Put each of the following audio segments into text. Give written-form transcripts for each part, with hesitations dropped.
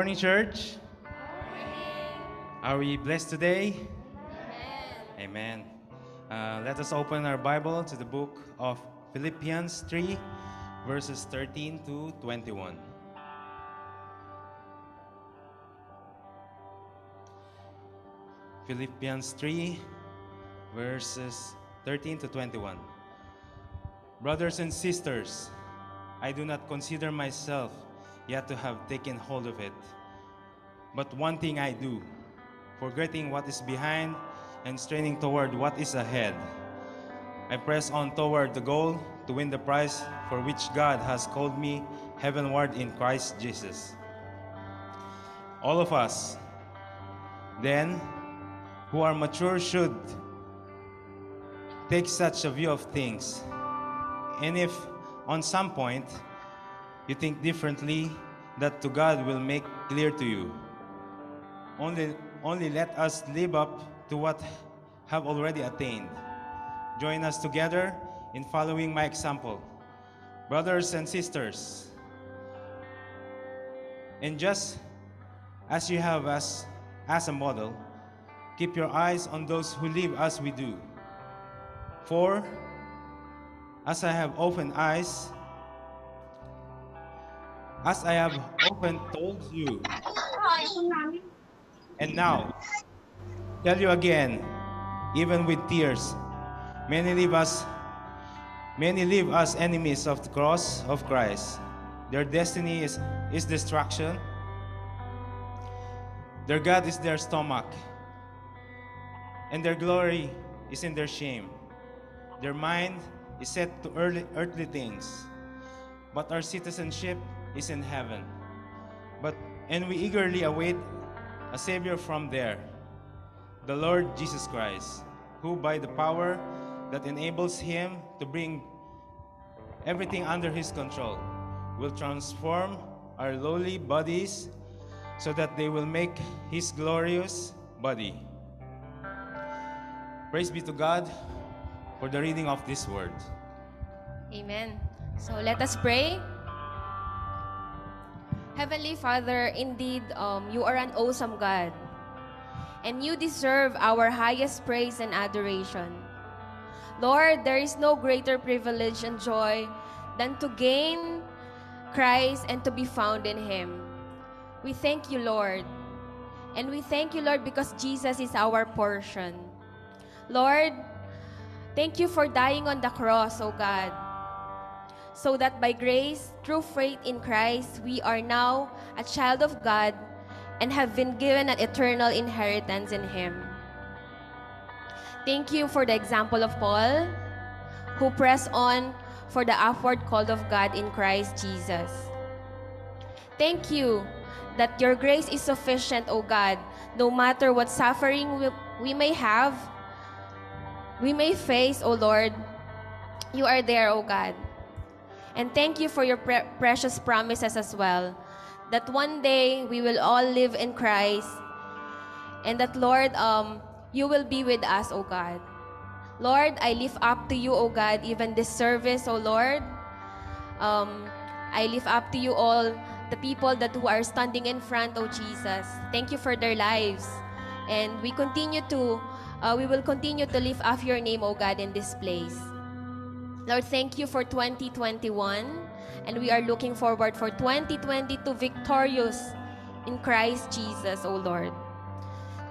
morning, church. Good morning. Are we blessed today? Amen. Amen. Let us open our Bible to the book of Philippians 3, verses 13 to 21. Philippians 3, verses 13 to 21. Brothers and sisters, I do not consider myself yet to have taken hold of it. But one thing I do, forgetting what is behind and straining toward what is ahead, I press on toward the goal to win the prize for which God has called me heavenward in Christ Jesus. All of us, then, who are mature should take such a view of things. And if on some point you think differently, that to God will make clear to you. Only let us live up to what have already attained. Join us together in following my example. Brothers and sisters, and just as you have us as a model, keep your eyes on those who live as we do. For as I have often told you, and now tell you again, even with tears, many leave us enemies of the cross of Christ. Their destiny is destruction. Their God is their stomach, and their glory is in their shame. Their mind is set to earthly things, but our citizenship is in heaven. And we eagerly await a Savior from there, the Lord Jesus Christ, who by the power that enables him to bring everything under his control, will transform our lowly bodies so that they will make his glorious body. Praise be to God for the reading of this word. Amen. So let us pray. Heavenly Father, indeed, you are an awesome God, and you deserve our highest praise and adoration. Lord, there is no greater privilege and joy than to gain Christ and to be found in him. We thank you, Lord. And we thank you, Lord, because Jesus is our portion. Lord, thank you for dying on the cross, O God, so that by grace, through faith in Christ, we are now a child of God and have been given an eternal inheritance in him. Thank you for the example of Paul, who pressed on for the upward call of God in Christ Jesus. Thank you that your grace is sufficient, O God, no matter what suffering we may have, we may face, O Lord, you are there, O God. And thank you for your precious promises as well, that one day we will all live in Christ, and that, Lord, you will be with us, O God. Lord, I lift up to you, O God, even this service, O Lord. I lift up to you all the people who are standing in front, O Jesus. Thank you for their lives. And we will continue to lift up your name, O God, in this place. Lord, thank you for 2021, and we are looking forward for 2022 victorious in Christ Jesus, O Lord.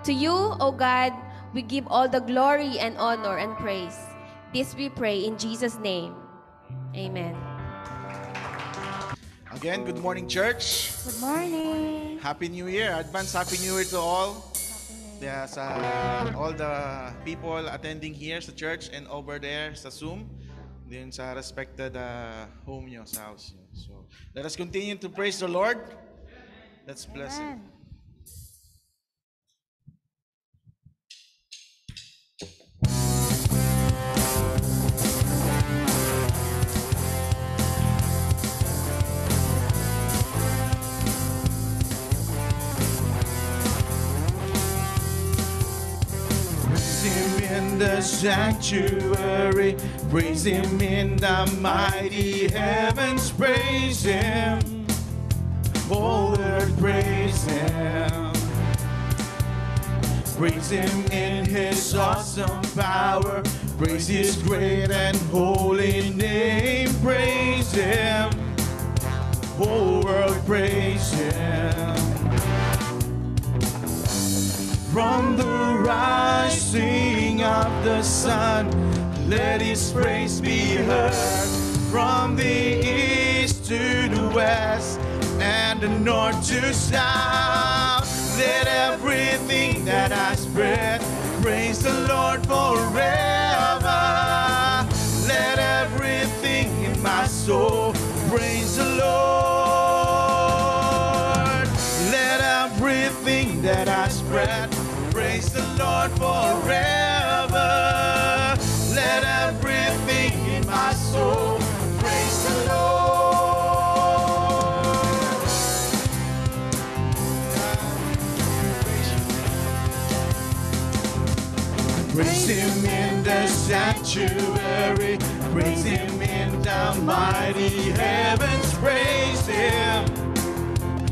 To you, O God, we give all the glory and honor and praise. This we pray in Jesus' name. Amen. Again, good morning, church. Good morning. Happy New Year. Advance Happy New Year to all. All the people attending here sa church and over there sa Zoom, din sa respected home nyo, sa house nyo. So, let us continue to praise the Lord. Let's bless Him. In the sanctuary, praise him in the mighty heavens, praise him whole earth praise Him. Praise Him in His awesome power. Praise His great and holy name. Praise Him. Whole world praise Him. From the rising of the sun, let His praise be heard. From the east to the west, and the north to south, let everything that has breath praise the Lord forever. Let everything in my soul praise the Lord. Let everything that has breath praise the Lord forever. Let everything in my soul praise the Lord. Praise Him in the sanctuary. Praise Him in the mighty heavens. Praise Him.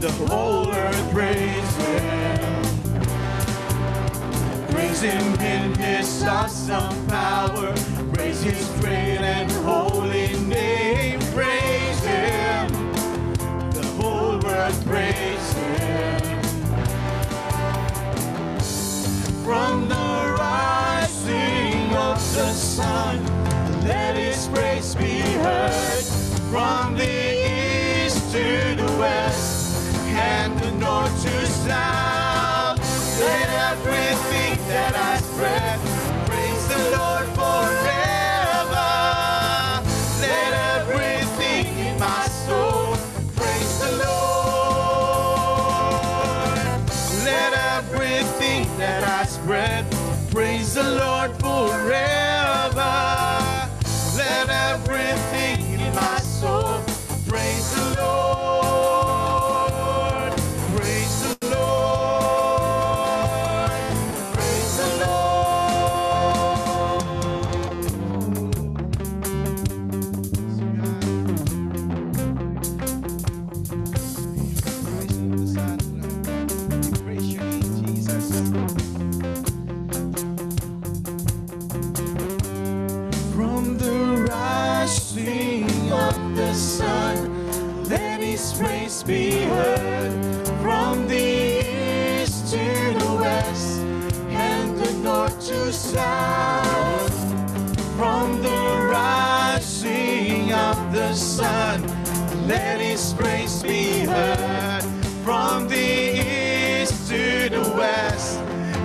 The whole earth praise Him. Praise Him in His awesome power. Praise His great and holy name. Praise Him. The whole world praise Him. From the rising of the sun, let His praise be heard. From the east to the west, and the north to south, let everything that has breath praise the Lord forever. Let everything in my soul praise the Lord. Let everything that has breath praise the Lord forever. Let everything in my soul praise the Lord. Praise the Lord. Praise the Lord. Praise your name, Jesus. Of the sun, let His praise be heard. From the east to the west, and the north to south, from the rising of the sun, let His praise be heard. From the east to the west,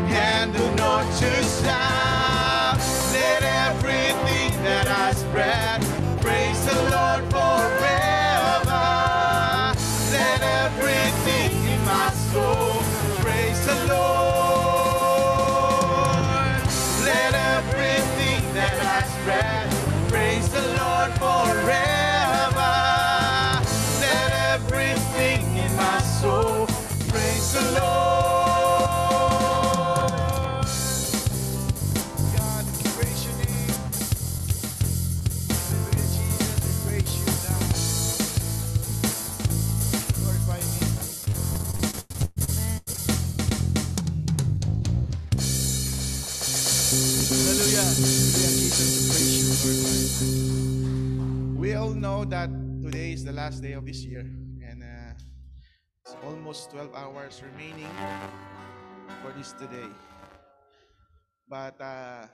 and the north to south, let everything that has breath praise the Lord forever. Let everything in my soul praise the Lord. Let everything that has breath praise the Lord forever. Let everything in my soul praise the Lord. God, praise your name. We all know that today is the last day of this year, and it's almost 12 hours remaining for this today. But the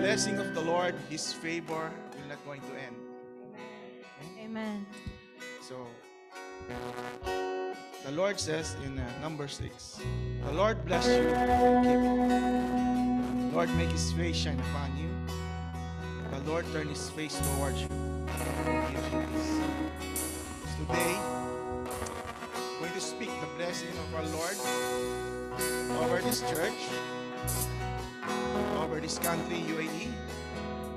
blessing of the Lord, His favor, will not going to end. Amen. So the Lord says in number 6, the Lord bless you and keep you. The Lord make His face shine upon you. The Lord turn His face towards you and give you peace. Today, we're going to speak the blessing of our Lord over this church, over this country, UAE,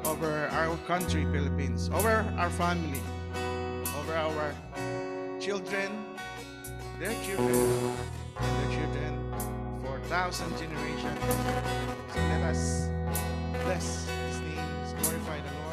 over our country, Philippines, over our family, over our children, their children, and their children for 1,000 generations. So let us bless His name, glorify the Lord.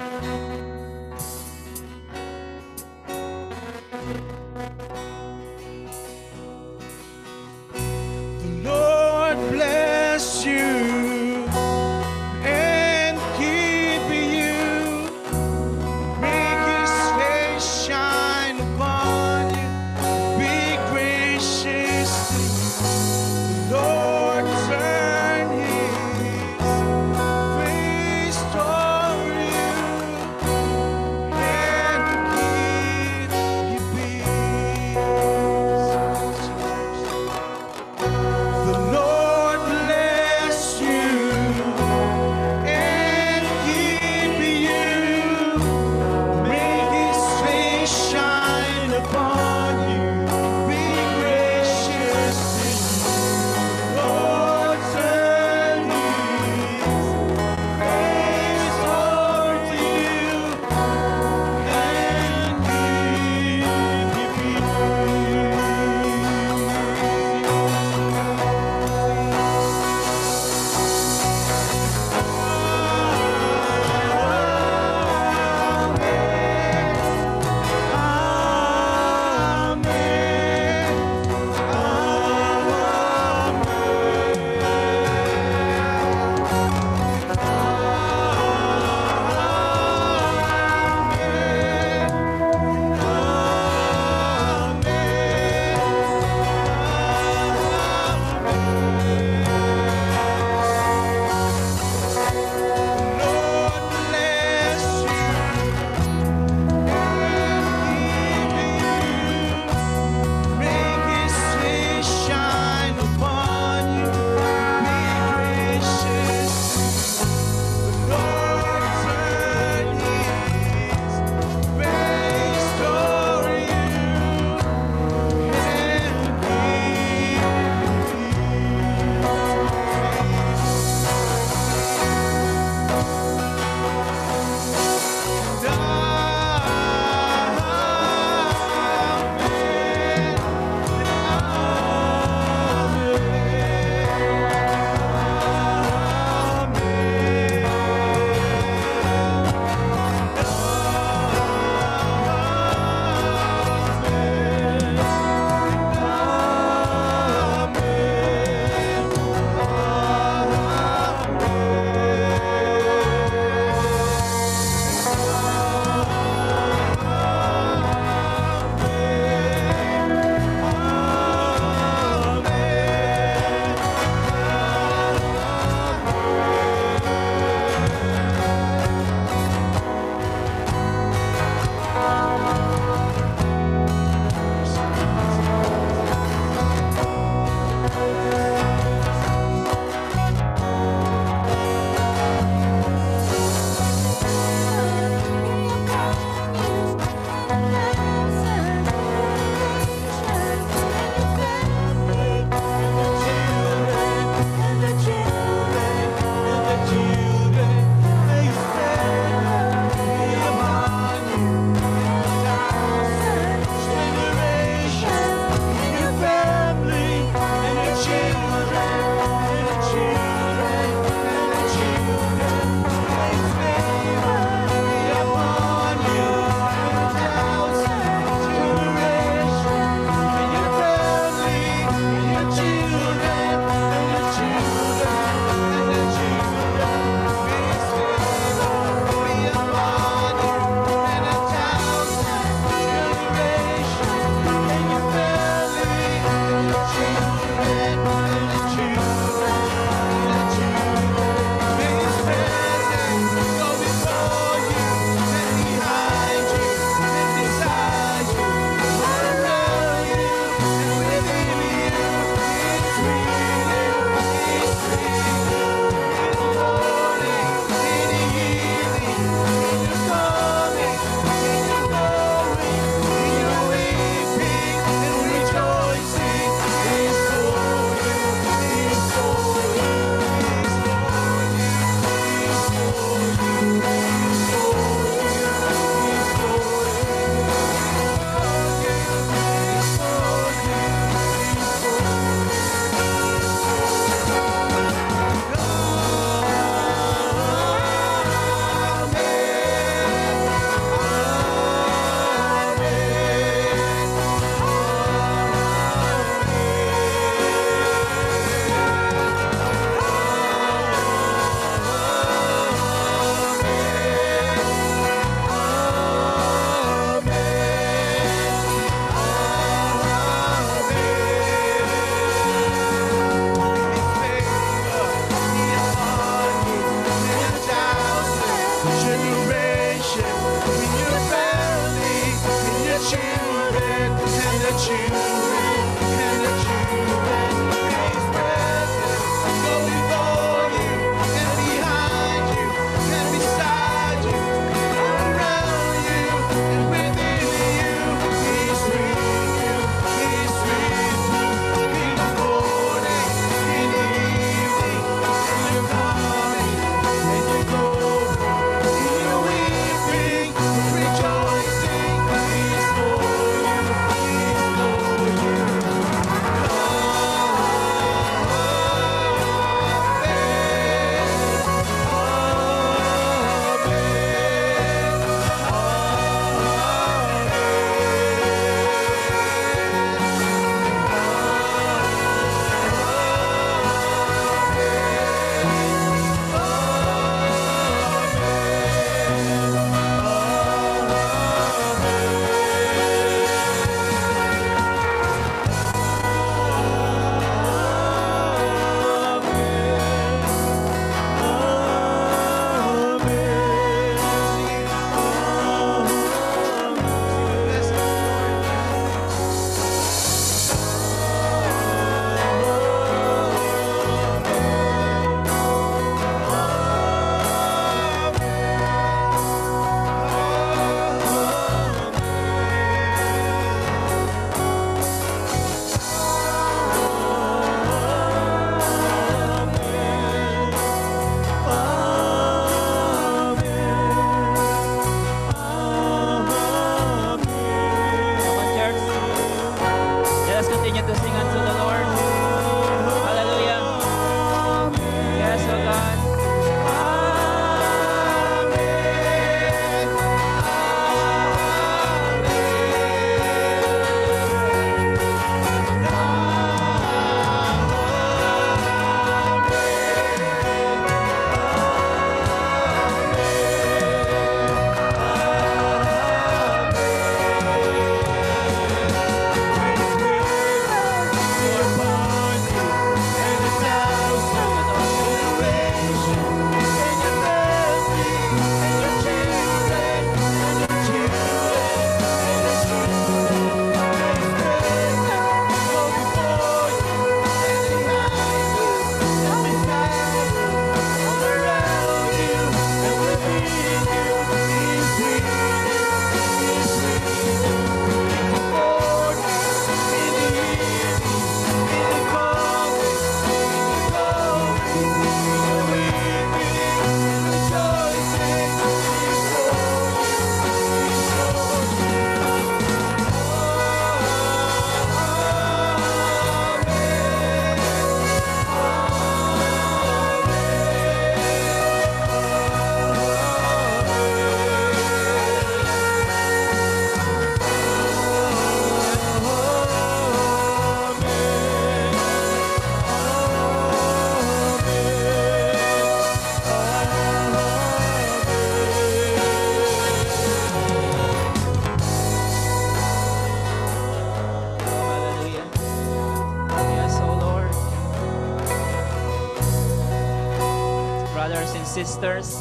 Sisters,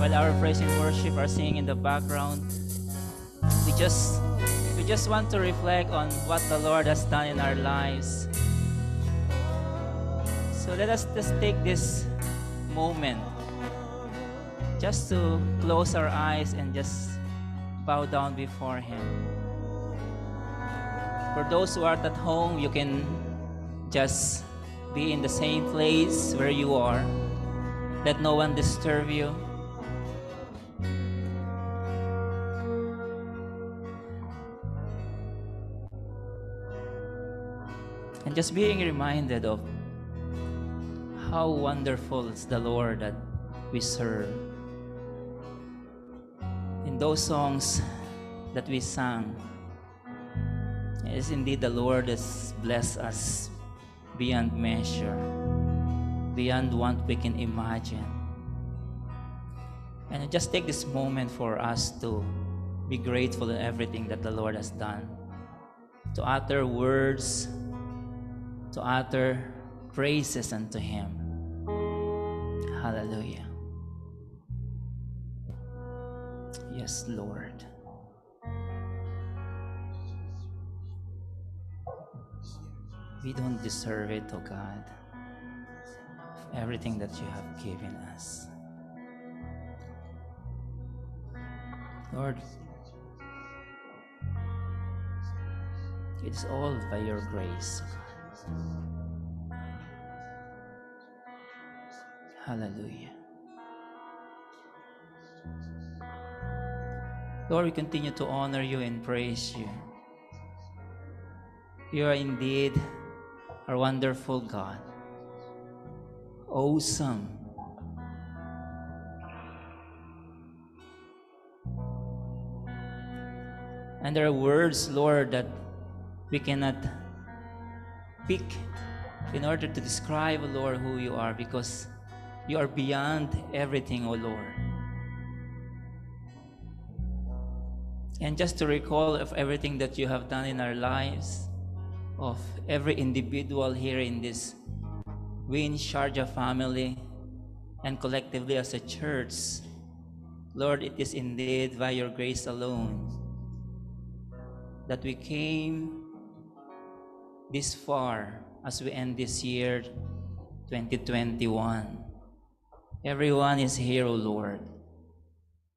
while our praise and worship are singing in the background, we just want to reflect on what the Lord has done in our lives. So let us just take this moment just to close our eyes and just bow down before Him. For those who are at home, you can just be in the same place where you are. Let no one disturb you. And just being reminded of how wonderful is the Lord that we serve. In those songs that we sang, yes, indeed the Lord has blessed us beyond measure, beyond what we can imagine. And just take this moment for us to be grateful in everything that the Lord has done. To utter words, to utter praises unto Him. Hallelujah. Yes, Lord. We don't deserve it, oh God, for everything that you have given us. Lord, it's all by your grace. Hallelujah. Lord, we continue to honor you and praise you. You are indeed our wonderful God, awesome. And there are words, Lord, that we cannot pick in order to describe, Lord, who you are, because you are beyond everything, O Lord. And just to recall of everything that you have done in our lives, of every individual here in this Win Sharjah family and collectively as a church, Lord, it is indeed by your grace alone that we came this far as we end this year, 2021. Everyone is here, O Lord.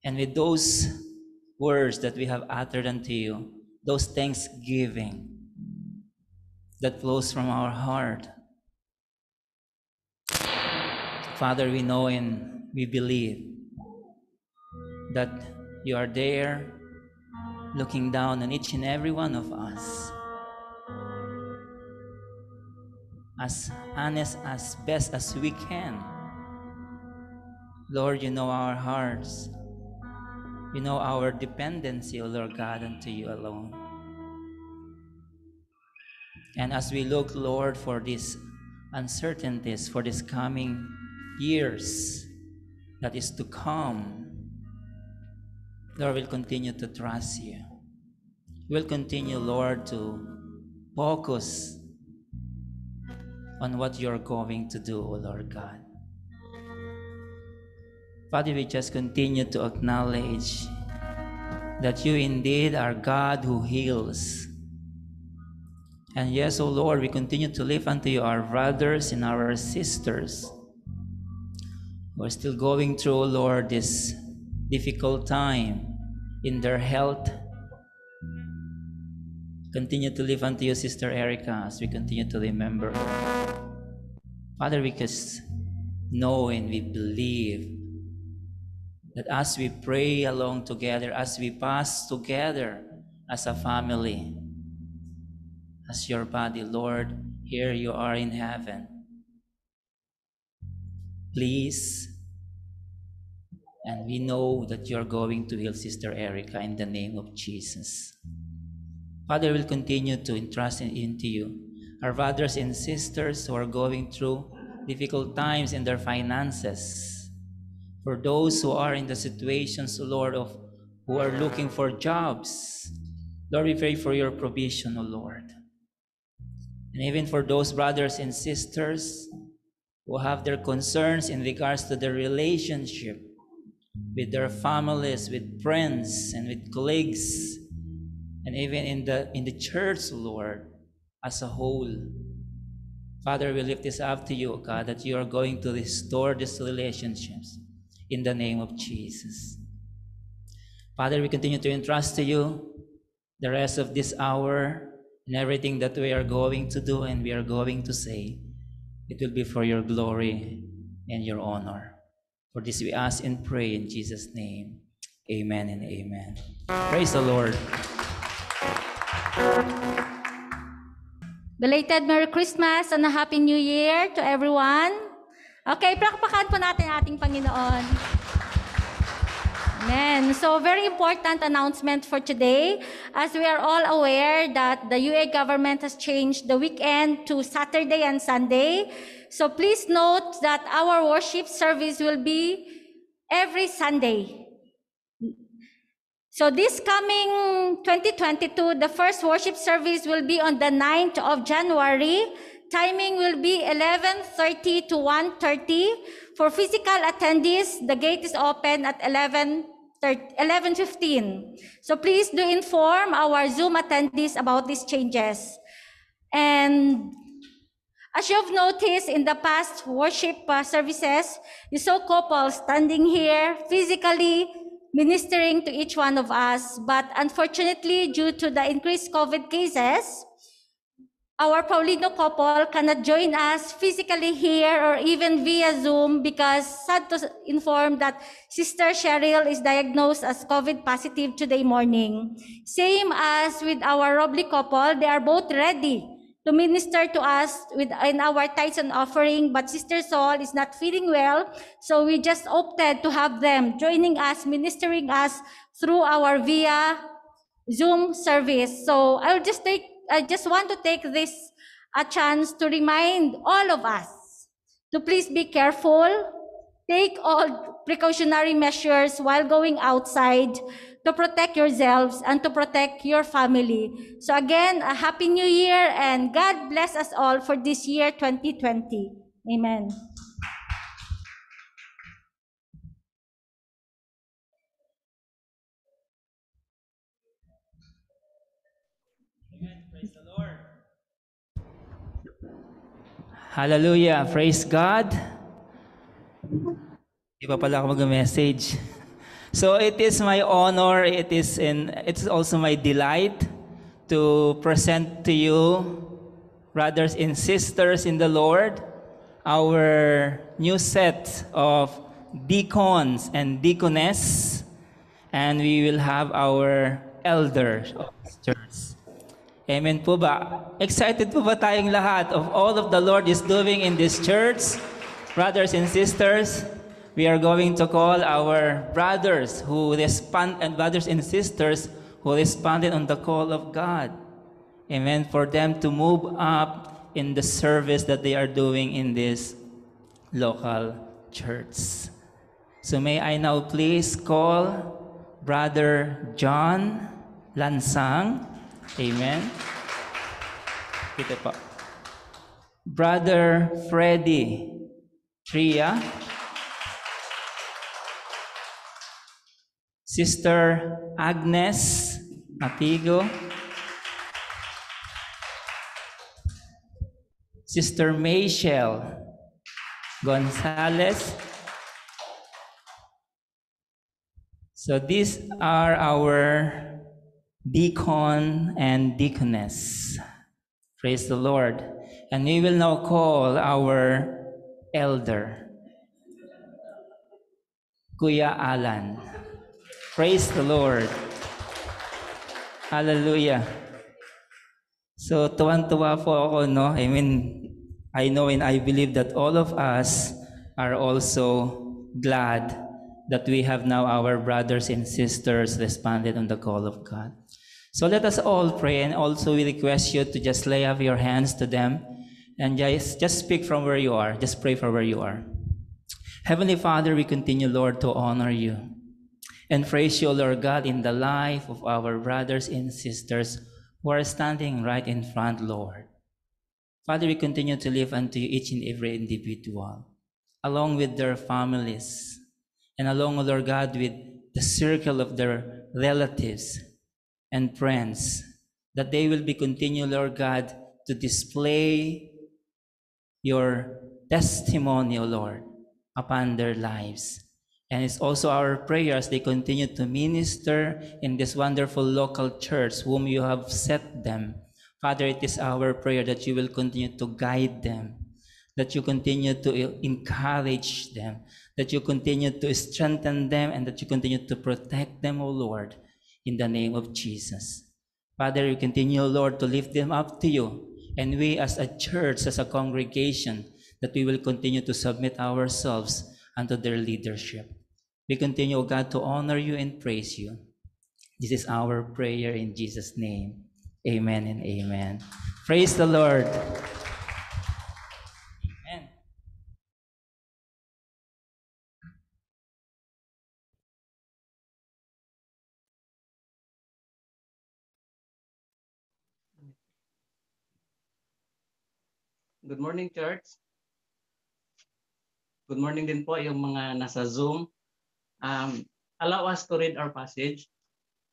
And with those words that we have uttered unto you, those thanksgiving that flows from our heart, Father, we know and we believe that you are there looking down on each and every one of us. As honest, as best as we can, Lord, you know our hearts. You know our dependency, O Lord God, unto you alone. And as we look, Lord, for these uncertainties, for these coming years that is to come, Lord, we'll continue to trust you. We'll continue, Lord, to focus on what you're going to do, O Lord God. Father, we just continue to acknowledge that you indeed are God who heals. And yes, O Lord, we continue to lift unto you our brothers and our sisters who are still going through, O Lord, this difficult time in their health. Continue to lift unto you, Sister Erica, as we continue to remember. Father, we just know and we believe that as we pray along together, as we pass together as a family, as your body, Lord, here you are in heaven. Please, and we know that you're going to heal Sister Erica in the name of Jesus. Father, we'll continue to entrust into you our brothers and sisters who are going through difficult times in their finances. For those who are in the situations, Lord, of who are looking for jobs, Lord, we pray for your provision, O Lord. And even for those brothers and sisters who have their concerns in regards to their relationship with their families, with friends, and with colleagues, and even in the church, Lord, as a whole. Father, we lift this up to you, God, that you are going to restore these relationships in the name of Jesus. Father, we continue to entrust to you the rest of this hour, and everything that we are going to do and we are going to say, it will be for your glory and your honor. For this we ask and pray in Jesus' name. Amen and amen. Praise the Lord. Belated Merry Christmas and a Happy New Year to everyone. Okay, palakpakan po natin ating Panginoon. Amen. So, very important announcement for today. As we are all aware that the UAE government has changed the weekend to Saturday and Sunday. So, please note that our worship service will be every Sunday. So, this coming 2022, the first worship service will be on the 9th of January. Timing will be 11:30 to 1:30. For physical attendees, the gate is open at 11:15. So please do inform our Zoom attendees about these changes. And As you've noticed in the past worship services, you saw couples standing here physically ministering to each one of us. But unfortunately, due to the increased COVID cases, our Paulino couple cannot join us physically here or even via Zoom because sad to inform that Sister Cheryl is diagnosed as COVID positive today morning. Same as with our Robley couple, they are both ready to minister to us in our tithes and offering, but Sister Saul is not feeling well, so we just opted to have them joining us, ministering us through our via Zoom service. So I just want to take this a chance to remind all of us to please be careful, take all precautionary measures while going outside to protect yourselves and to protect your family. So again, a Happy New Year and God bless us all for this year 2020. Amen. Hallelujah. Praise God. Di pa pala ako mag-message. So it is my honor, it's also my delight to present to you, brothers and sisters in the Lord, our new set of deacons and deaconess, and we will have our elders of this church. Amen po ba? Excited po ba tayong lahat of all of the Lord is doing in this church? Brothers and sisters, we are going to call our brothers who respond and brothers and sisters who responded on the call of God. Amen. For them to move up in the service that they are doing in this local church. So may I now please call Brother John Lansang. Amen. Kita po. Brother Freddy Tria. Sister Agnes Matigo. Sister Michelle Gonzales. So these are our deacon and deaconess. Praise the Lord. And we will now call our elder, Kuya Alan. Praise the Lord. Hallelujah. So tuwan-tuwa po ako, no? I mean, I know and I believe that all of us are also glad that we have now our brothers and sisters responded on the call of God. So let us all pray, and also we request you to just lay up your hands to them and just speak from where you are. Just pray from where you are. Heavenly Father, we continue, Lord, to honor you and praise you, Lord God, in the life of our brothers and sisters who are standing right in front, Lord. Father, we continue to live unto you each and every individual, along with their families and along, Lord God, with the circle of their relatives and friends, that they will be continued, Lord God, to display your testimony, O Lord, upon their lives. And it's also our prayer as they continue to minister in this wonderful local church whom you have set them. Father, it is our prayer that you will continue to guide them, that you continue to encourage them, that you continue to strengthen them, and that you continue to protect them, O Lord, in the name of Jesus. Father, we continue, Lord, to lift them up to you. And we as a church, as a congregation, that we will continue to submit ourselves unto their leadership. We continue, O God, to honor you and praise you. This is our prayer in Jesus' name. Amen and amen. Praise the Lord. Amen. Good morning, church. Good morning din po yung mga nasa Zoom. Allow us to read our passage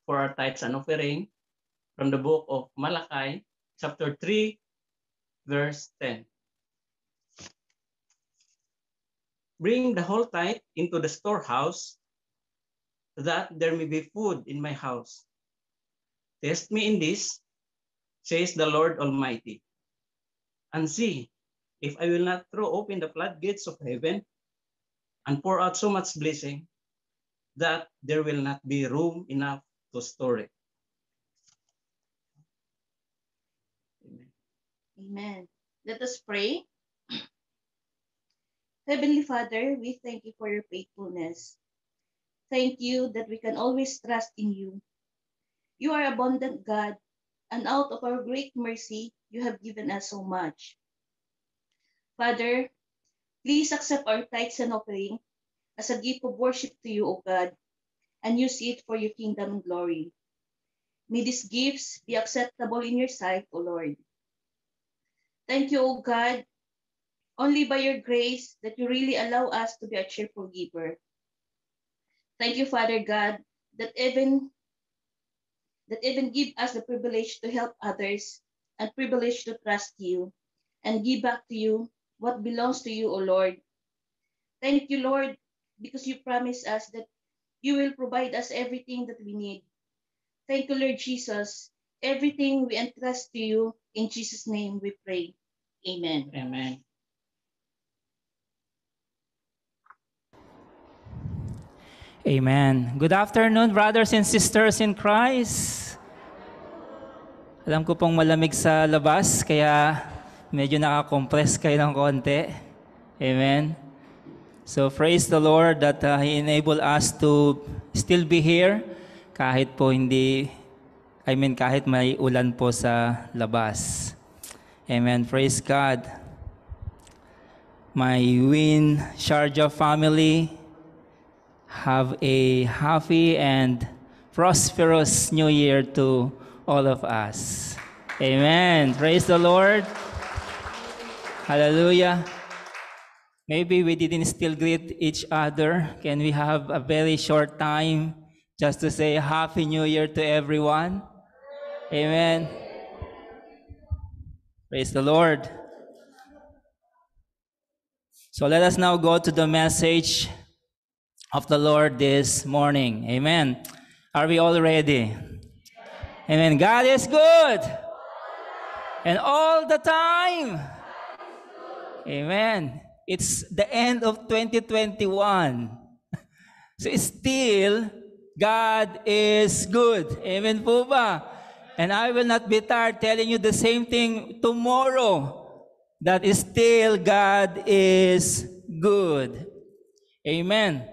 for our tithes and offering from the book of Malachi, chapter 3, verse 10. Bring the whole tithe into the storehouse, that there may be food in my house. Test me in this, says the Lord Almighty, and see if I will not throw open the floodgates of heaven and pour out so much blessing that there will not be room enough to store it. Amen. Amen. Let us pray. Heavenly Father, we thank you for your faithfulness. Thank you that we can always trust in you. You are abundant God, and out of our great mercy, you have given us so much. Father, please accept our tithes and offering as a gift of worship to you, O God, and use it for your kingdom and glory. May these gifts be acceptable in your sight, O Lord. Thank you, O God, only by your grace that you really allow us to be a cheerful giver. Thank you, Father God, that even give us the privilege to help others and privilege to trust you and give back to you what belongs to you, O Lord. Thank you, Lord, because you promise us that you will provide us everything that we need. Thank you, Lord Jesus. Everything we entrust to you, in Jesus' name we pray. Amen. Amen. Amen. Good afternoon, brothers and sisters in Christ. Alam ko pong malamig sa labas, kaya medyo nakakompress kayo ng konti. Amen. So praise the Lord that He enabled us to still be here kahit po hindi, kahit may ulan po sa labas. Amen. Praise God. My Win Sharjah family, have a happy and prosperous new year to all of us. Amen. Praise the Lord. Hallelujah. Maybe we didn't still greet each other. Can we have a very short time just to say happy new year to everyone? Amen. Praise the Lord. So let us now go to the message of the Lord this morning. Amen. Are we all ready? Amen. Amen. God is good. And all the time. Amen. It's the end of 2021. So still, God is good. Amen po ba? And I will not be tired telling you the same thing tomorrow. That is still, God is good. Amen.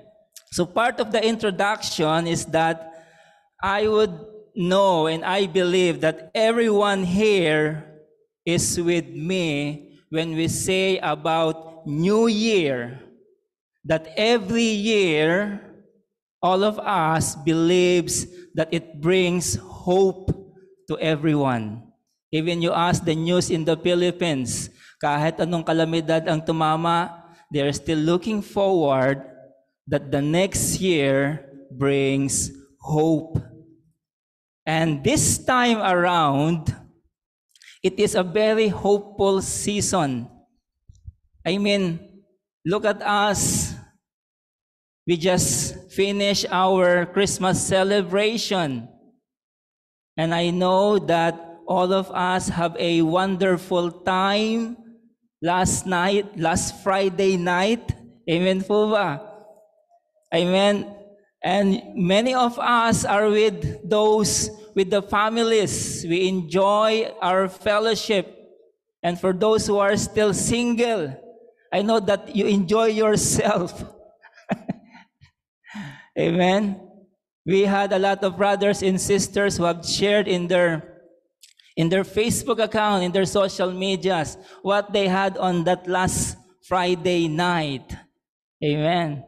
So part of the introduction is that I would know and I believe that everyone here is with me when we say about New Year. That every year, all of us believes that it brings hope to everyone. Even you ask the news in the Philippines, kahit anong kalamidad ang tumama, they are still looking forward that the next year brings hope. And this time around, it is a very hopeful season. I mean, look at us. We just finished our Christmas celebration. And I know that all of us have a wonderful time last Friday night. Amen po ba? Amen. And many of us are with those, with the families. We enjoy our fellowship. And for those who are still single, I know that you enjoy yourself. Amen. We had a lot of brothers and sisters who have shared in their Facebook account, in their social medias, what they had on that last Friday night. Amen.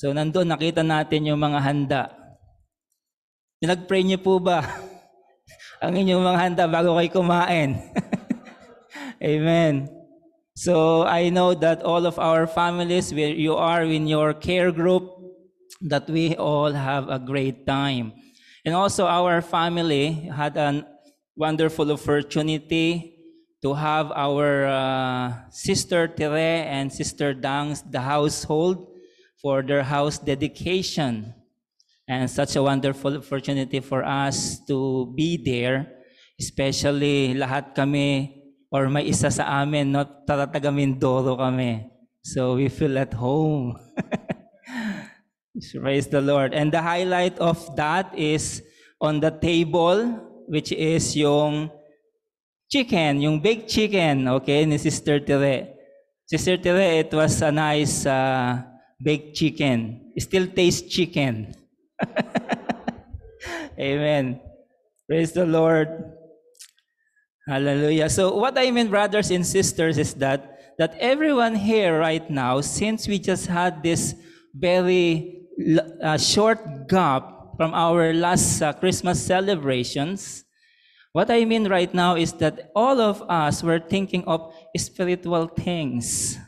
So nandoon nakita natin yung mga handa. Nagpray niyo po ba ang inyong mga handa bago kayo kumain? Amen. So I know that all of our families, where you are in your care group, that we all have a great time. And also our family had a wonderful opportunity to have our Sister Tere and Sister Dang's the household for their house dedication. And such a wonderful opportunity for us to be there, especially lahat kami or may isa sa amin, not taga Mindoro kami. So we feel at home. Praise the Lord. And the highlight of that is on the table, which is yung chicken, yung baked chicken, okay, ni Sister Tere. Sister Tere, it was a nice baked chicken. It still tastes chicken. Amen. Praise the Lord. Hallelujah. So what I mean, brothers and sisters, is that everyone here right now, since we just had this very short gap from our last Christmas celebrations, what I mean right now is that all of us were thinking of spiritual things.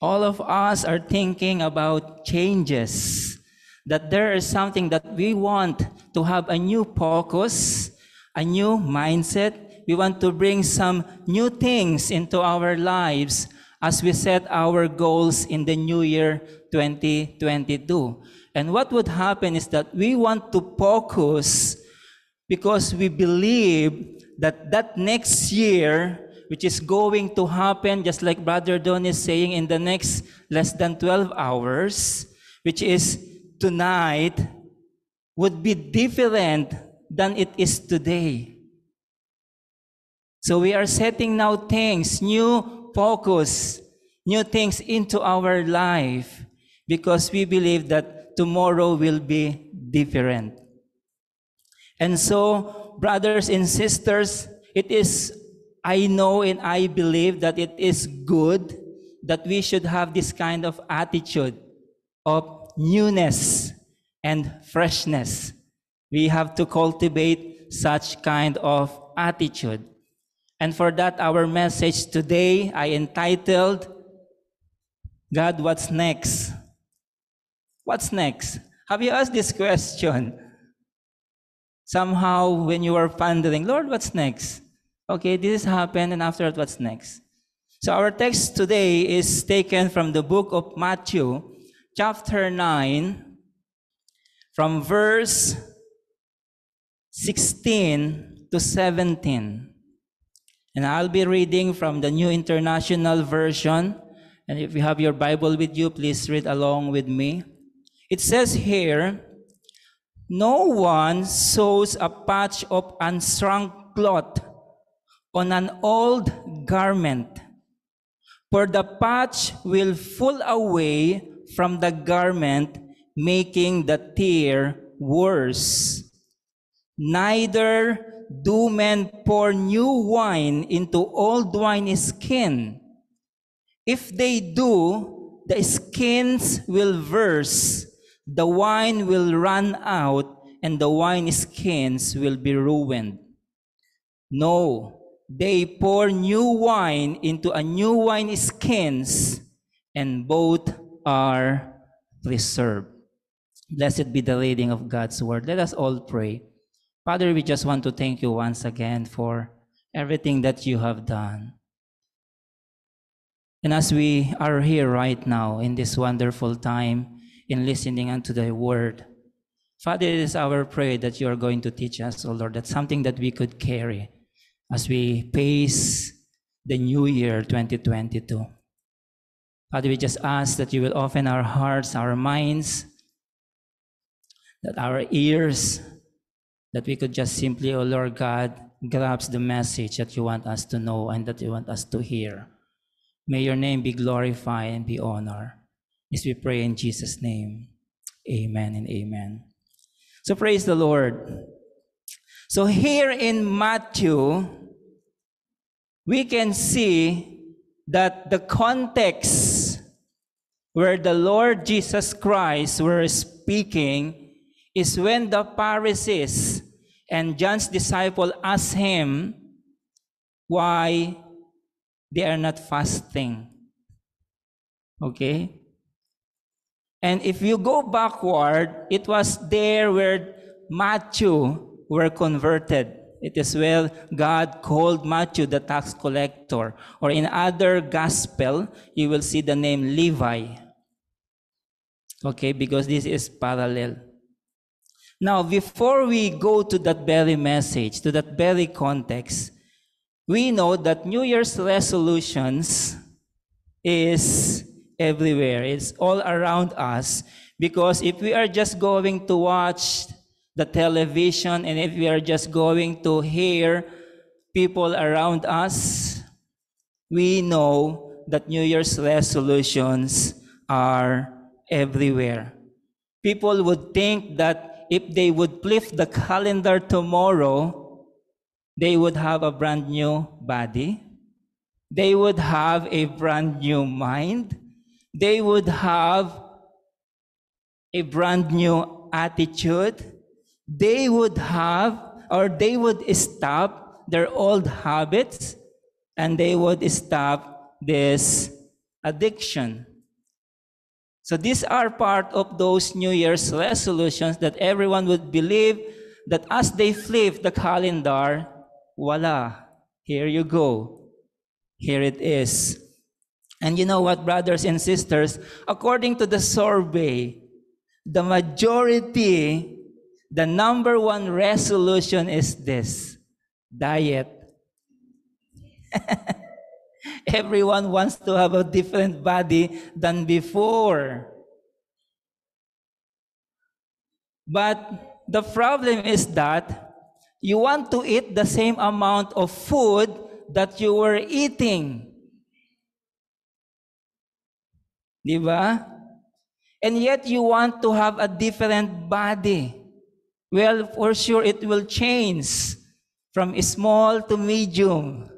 All of us are thinking about changes, that there is something that we want to have a new focus, a new mindset. We want to bring some new things into our lives as we set our goals in the new year 2022. And what would happen is that we want to focus because we believe that next year, which is going to happen, just like Brother Don is saying, in the next less than 12 hours, which is tonight, would be different than it is today. So we are setting now things, new focus, new things into our life, because we believe that tomorrow will be different. And so, brothers and sisters, it is, I know and I believe that it is good that we should have this kind of attitude of newness and freshness. We have to cultivate such kind of attitude. And for that, our message today, I entitled, God, what's next? What's next? Have you asked this question? Somehow when you are pondering, Lord, what's next? Okay, this happened, and after that, what's next? So our text today is taken from the book of Matthew, chapter 9, from verse 16 to 17. And I'll be reading from the New International Version. And if you have your Bible with you, please read along with me. It says here, "No one sews a patch of unshrunk cloth on an old garment, for the patch will fall away from the garment, making the tear worse. Neither do men pour new wine into old wineskin. If they do, the skins will burst, the wine will run out, and the wineskins will be ruined. No, they pour new wine into a new wine skins, and both are preserved." Blessed be the reading of God's word. Let us all pray. Father, we just want to thank you once again for everything that you have done. And as we are here right now in this wonderful time in listening unto thy word, Father, it is our prayer that you are going to teach us, O Lord, that something that we could carry as we face the new year 2022. Father, we just ask that you will open our hearts, our minds, that our ears, that we could just simply, O Lord God, grasp the message that you want us to know and that you want us to hear. May your name be glorified and be honored, as we pray in Jesus' name. Amen and amen. So praise the Lord. So here in Matthew, we can see that the context where the Lord Jesus Christ were speaking is when the Pharisees and John's disciple asked him why they are not fasting. Okay? And if you go backward, it was there where Matthew were converted. It is where God called Matthew the tax collector. Or in other gospel, you will see the name Levi. Okay, because this is parallel. Now, before we go to that very message, to that very context, we know that New Year's resolutions is everywhere. It's all around us. Because if we are just going to watch the television, and if we are just going to hear people around us, we know that New Year's resolutions are everywhere. People would think that if they would flip the calendar tomorrow, they would have a brand new body. They would have a brand new mind. They would have a brand new attitude. They would have, or they would stop their old habits, and they would stop this addiction. So these are part of those New Year's resolutions that everyone would believe that as they flip the calendar, voila, here you go. Here it is. And you know what, brothers and sisters, according to the survey, the majority, the number one resolution is this: diet. Everyone wants to have a different body than before. But the problem is that you want to eat the same amount of food that you were eating. Diba? And yet you want to have a different body. Well, for sure it will change from small to medium.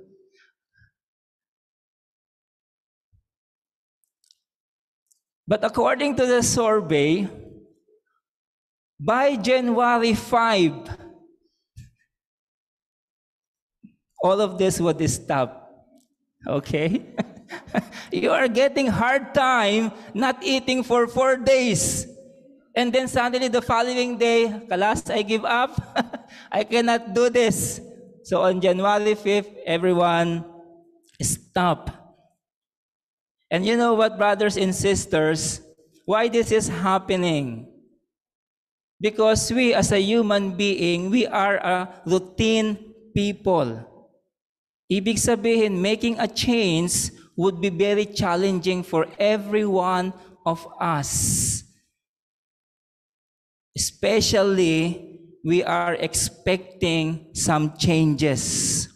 But according to the survey, by January 5, all of this would stop. Okay? You are getting hard time not eating for 4 days. And then suddenly the following day, kalas, I give up. I cannot do this. So on January 5th, everyone stop. And you know what, brothers and sisters, why this is happening? Because we as a human being, we are a routine people. Ibig sabihin, making a change would be very challenging for every one of us. Especially, we are expecting some changes.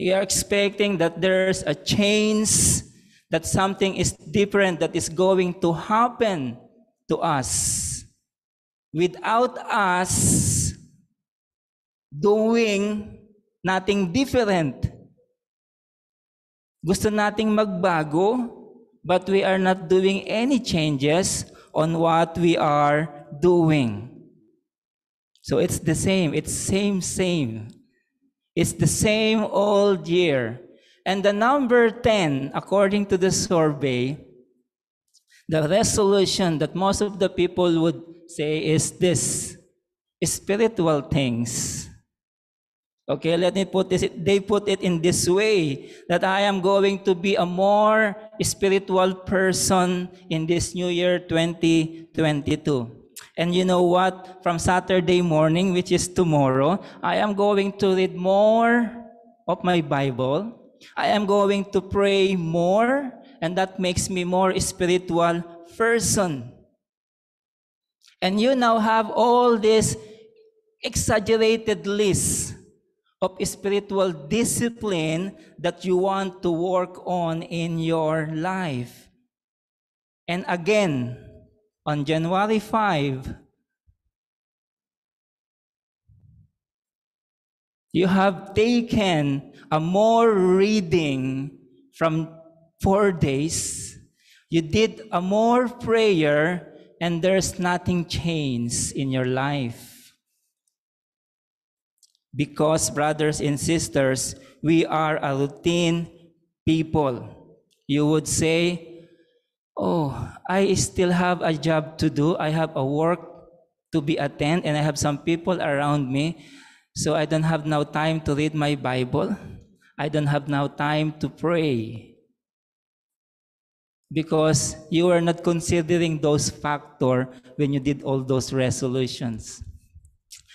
You are expecting that there's a change, that something is different that is going to happen to us. Without us doing nothing different. Gusto nating magbago, but we are not doing any changes on what we are doing. So it's the same. It's same. It's the same old year. And the number 10, according to the survey, the resolution that most of the people would say is this: spiritual things. Okay, let me put this, they put it in this way, that I am going to be a more spiritual person in this new year 2022. And you know what? From Saturday morning, which is tomorrow, I am going to read more of my Bible. I am going to pray more, and that makes me more spiritual person. And you now have all this exaggerated list of spiritual discipline that you want to work on in your life. And again, on January 5, you have taken a more reading from 4 days. You did a more prayer, and there's nothing changed in your life. Because, brothers and sisters, we are a routine people. You would say, oh, I still have a job to do. I have a work to be attend, and I have some people around me, so I don't have now time to read my Bible. I don't have now time to pray. Because you are not considering those factors when you did all those resolutions.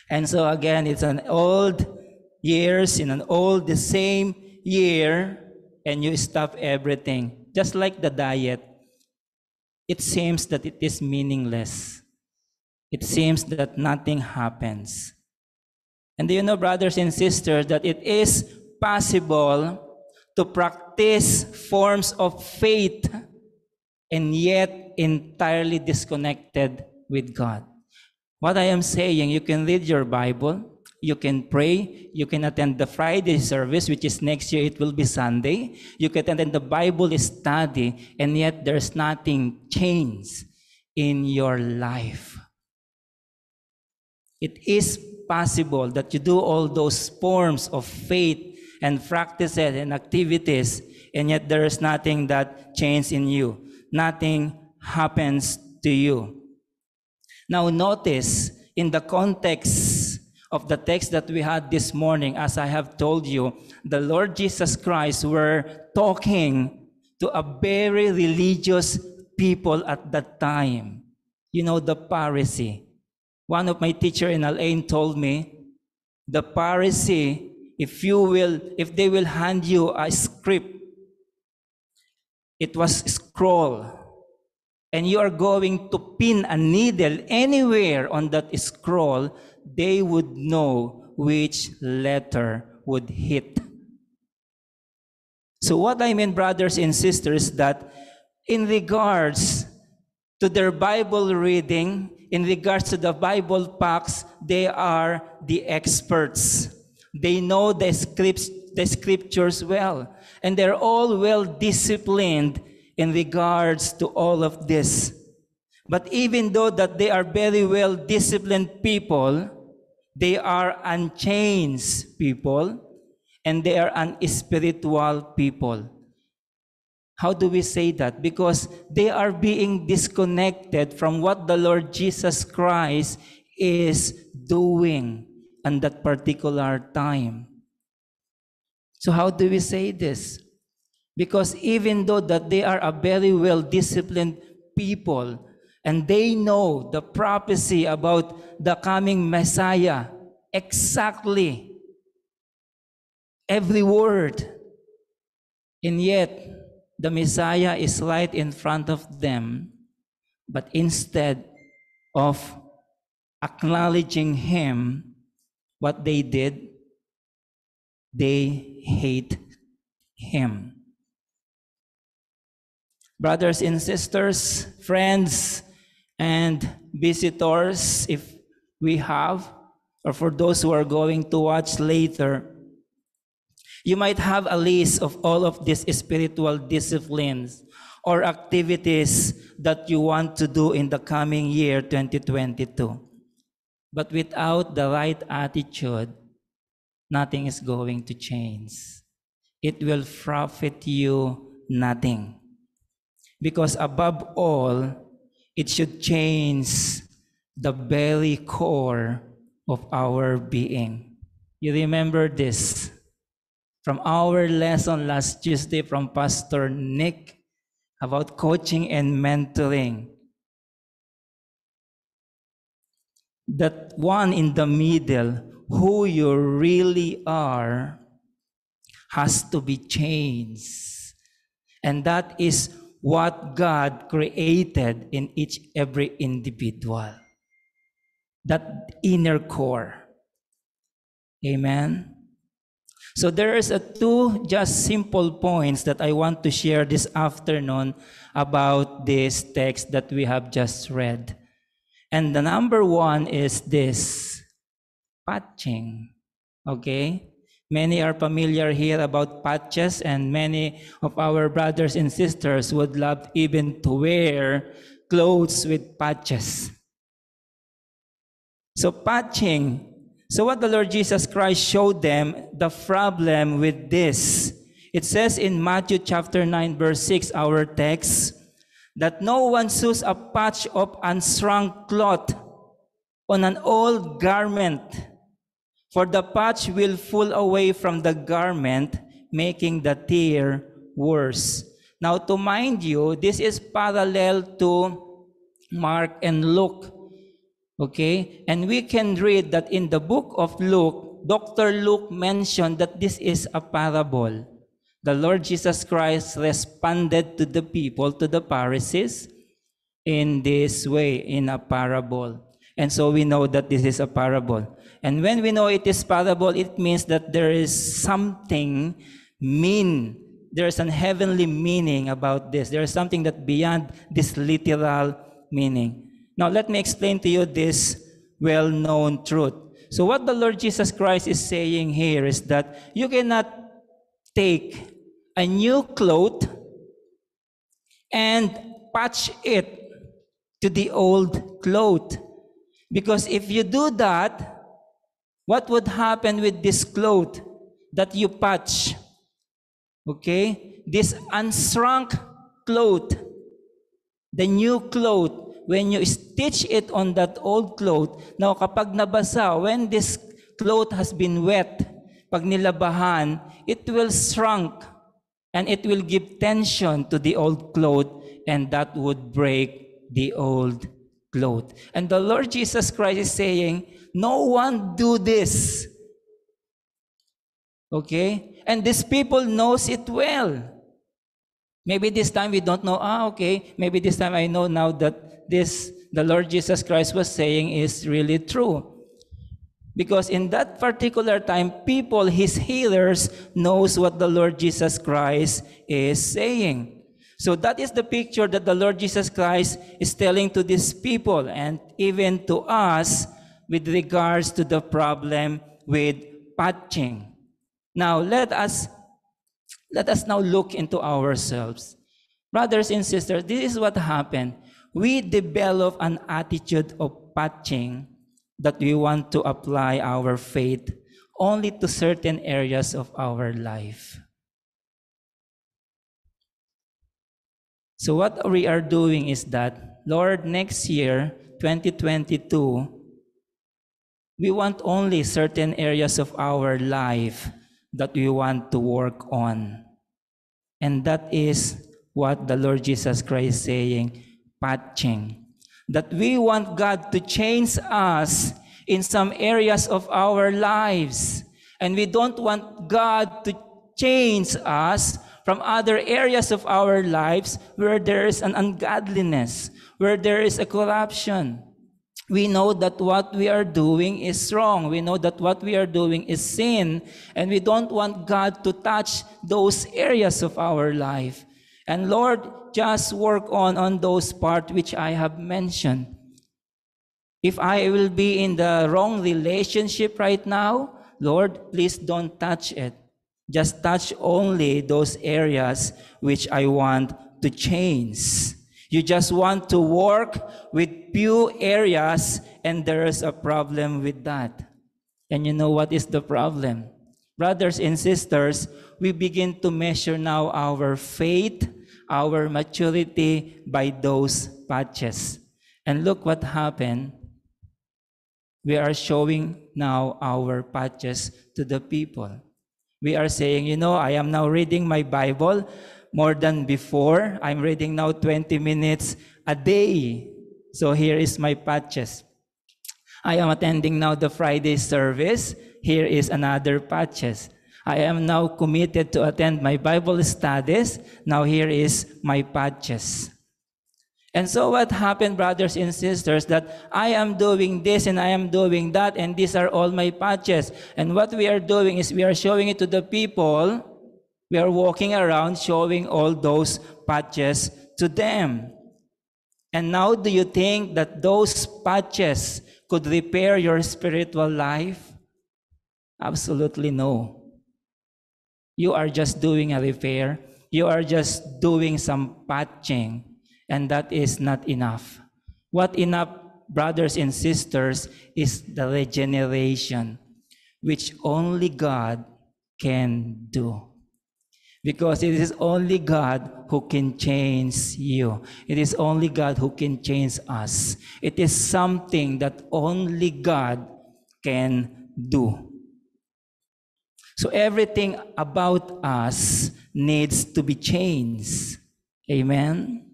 And so again, it's an old years in an old, the same year, and you stop everything. Just like the diet, it seems that it is meaningless. It seems that nothing happens. And do you know, brothers and sisters, that it is possible to practice forms of faith and yet entirely disconnected with God? What I am saying, you can read your Bible, you can pray, you can attend the Friday service, which is next year, it will be Sunday. You can attend the Bible study, and yet there's nothing changed in your life. It is possible that you do all those forms of faith and practices and activities, and yet there is nothing that changes in you. Nothing happens to you. Now notice, in the context of the text that we had this morning, as I have told you, the Lord Jesus Christ were talking to a very religious people at that time. You know, the Pharisee. One of my teachers in Alain told me, the Pharisee, if they will hand you a script, it was scroll, and you are going to pin a needle anywhere on that scroll, they would know which letter would hit. So what I mean, brothers and sisters, that in regards to their Bible reading, in regards to the Bible facts, they are the experts. They know the scriptures well, and they're all well-disciplined in regards to all of this. But even though that they are very well-disciplined people, they are unchanged people, and they are unspiritual people. How do we say that? Because they are being disconnected from what the Lord Jesus Christ is doing at that particular time. So how do we say this? Because even though that they are a very well-disciplined people, and they know the prophecy about the coming Messiah, exactly every word, and yet the Messiah is right in front of them, but instead of acknowledging him, what they did, they hate him. Brothers and sisters, friends, and visitors, if we have, or for those who are going to watch later, you might have a list of all of these spiritual disciplines or activities that you want to do in the coming year 2022. But without the right attitude, nothing is going to change. It will profit you nothing. Because above all, it should change the very core of our being. You remember this from our lesson last Tuesday from Pastor Nick about coaching and mentoring. That one in the middle, who you really are, has to be changed. And that is what God created in each every individual. That inner core. Amen? So there is two just simple points that I want to share this afternoon about this text that we have just read. And the number one is this, patching, okay? Many are familiar here about patches, and many of our brothers and sisters would love even to wear clothes with patches. So patching. So what the Lord Jesus Christ showed them, the problem with this. It says in Matthew chapter 9, verse 6, our text, that no one sews a patch of unshrunk cloth on an old garment, for the patch will fall away from the garment, making the tear worse. Now, to mind you, this is parallel to Mark and Luke. Okay? And we can read that in the book of Luke, Dr. Luke mentioned that this is a parable. The Lord Jesus Christ responded to the people, to the Pharisees, in this way, in a parable. And so we know that this is a parable. And when we know it is parable, it means that there is something mean. There is a heavenly meaning about this. There is something that beyond this literal meaning. Now, let me explain to you this well-known truth. So what the Lord Jesus Christ is saying here is that you cannot take a new cloth and patch it to the old cloth. Because if you do that, what would happen with this cloth that you patch? Okay? This unshrunk cloth, the new cloth, when you stitch it on that old cloth, now kapag nabasa, when this cloth has been wet, pag nilabahan, it will shrunk and it will give tension to the old cloth, and that would break the old cloth. And the Lord Jesus Christ is saying, no one do this. Okay? And these people knows it well. Maybe this time we don't know, okay, maybe this time I know now that this, the Lord Jesus Christ was saying, is really true. Because in that particular time, people, his healers, knows what the Lord Jesus Christ is saying. So that is the picture that the Lord Jesus Christ is telling to these people and even to us with regards to the problem with patching. Now, let us now look into ourselves. Brothers and sisters, this is what happened. We develop an attitude of patching that we want to apply our faith only to certain areas of our life. So what we are doing is that, Lord, next year, 2022, we want only certain areas of our life that we want to work on. And that is what the Lord Jesus Christ is saying, patching. That we want God to change us in some areas of our lives. And we don't want God to change us from other areas of our lives where there is an ungodliness, where there is a corruption. We know that what we are doing is wrong. We know that what we are doing is sin. And we don't want God to touch those areas of our life. And Lord, just work on those parts which I have mentioned. If I will be in the wrong relationship right now, Lord, please don't touch it. Just touch only those areas which I want to change. You just want to work with few areas, and there is a problem with that. And you know what is the problem? Brothers and sisters, we begin to measure now our faith, our maturity by those patches. And look what happened. We are showing now our patches to the people. We are saying, you know, I am now reading my Bible more than before. I'm reading now 20 minutes a day. So here is my patches. I am attending now the Friday service. Here is another patches. I am now committed to attend my Bible studies. Now here is my patches. And so what happened, brothers and sisters, that I am doing this and I am doing that, and these are all my patches. And what we are doing is we are showing it to the people. We are walking around showing all those patches to them. And now do you think that those patches could repair your spiritual life? Absolutely no. You are just doing a repair. You are just doing some patching. And that is not enough. What enough, brothers and sisters, is the regeneration, which only God can do. Because it is only God who can change you. It is only God who can change us. It is something that only God can do. So everything about us needs to be changed. Amen?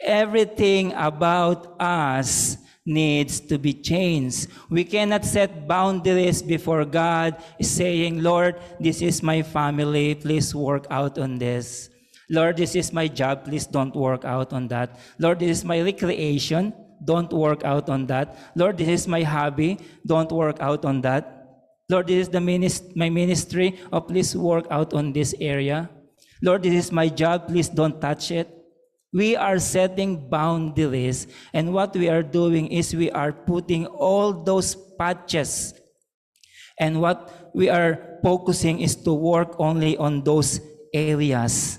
Everything about us needs to be changed. We cannot set boundaries before God saying, Lord, this is my family, please work out on this. Lord, this is my job, please don't work out on that. Lord, this is my recreation, don't work out on that. Lord, this is my hobby, don't work out on that. Lord, this is my ministry, oh, please work out on this area. Lord, this is my job, please don't touch it. We are setting boundaries, and what we are doing is we are putting all those patches, and what we are focusing is to work only on those areas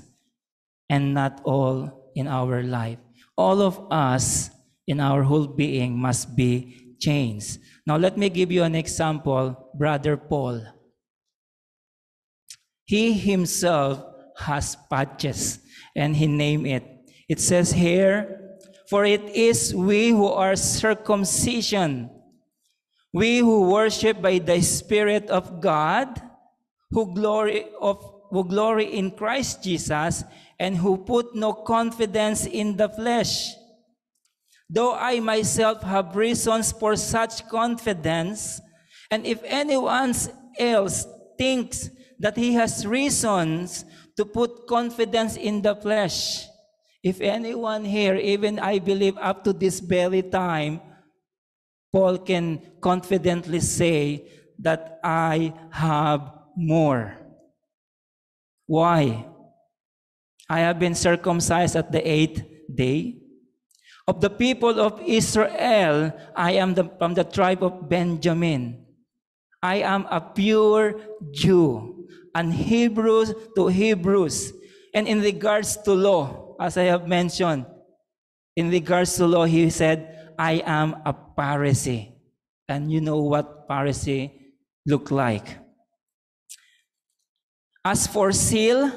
and not all in our life. All of us in our whole being must be changed. Now let me give you an example, Brother Paul. He himself has patches, and he named it. It says here, for it is we who are circumcision, we who worship by the Spirit of God, who glory in Christ Jesus, and who put no confidence in the flesh. Though I myself have reasons for such confidence, and if anyone else thinks that he has reasons to put confidence in the flesh, if anyone here, even I believe up to this very time, Paul can confidently say that I have more. Why? I have been circumcised at the 8th day. Of the people of Israel, I am from the tribe of Benjamin. I am a pure Jew, and Hebrews to Hebrews. And in regards to law, as I have mentioned, in regards to law, he said, I am a Pharisee. And you know what Pharisee looked like. As for zeal,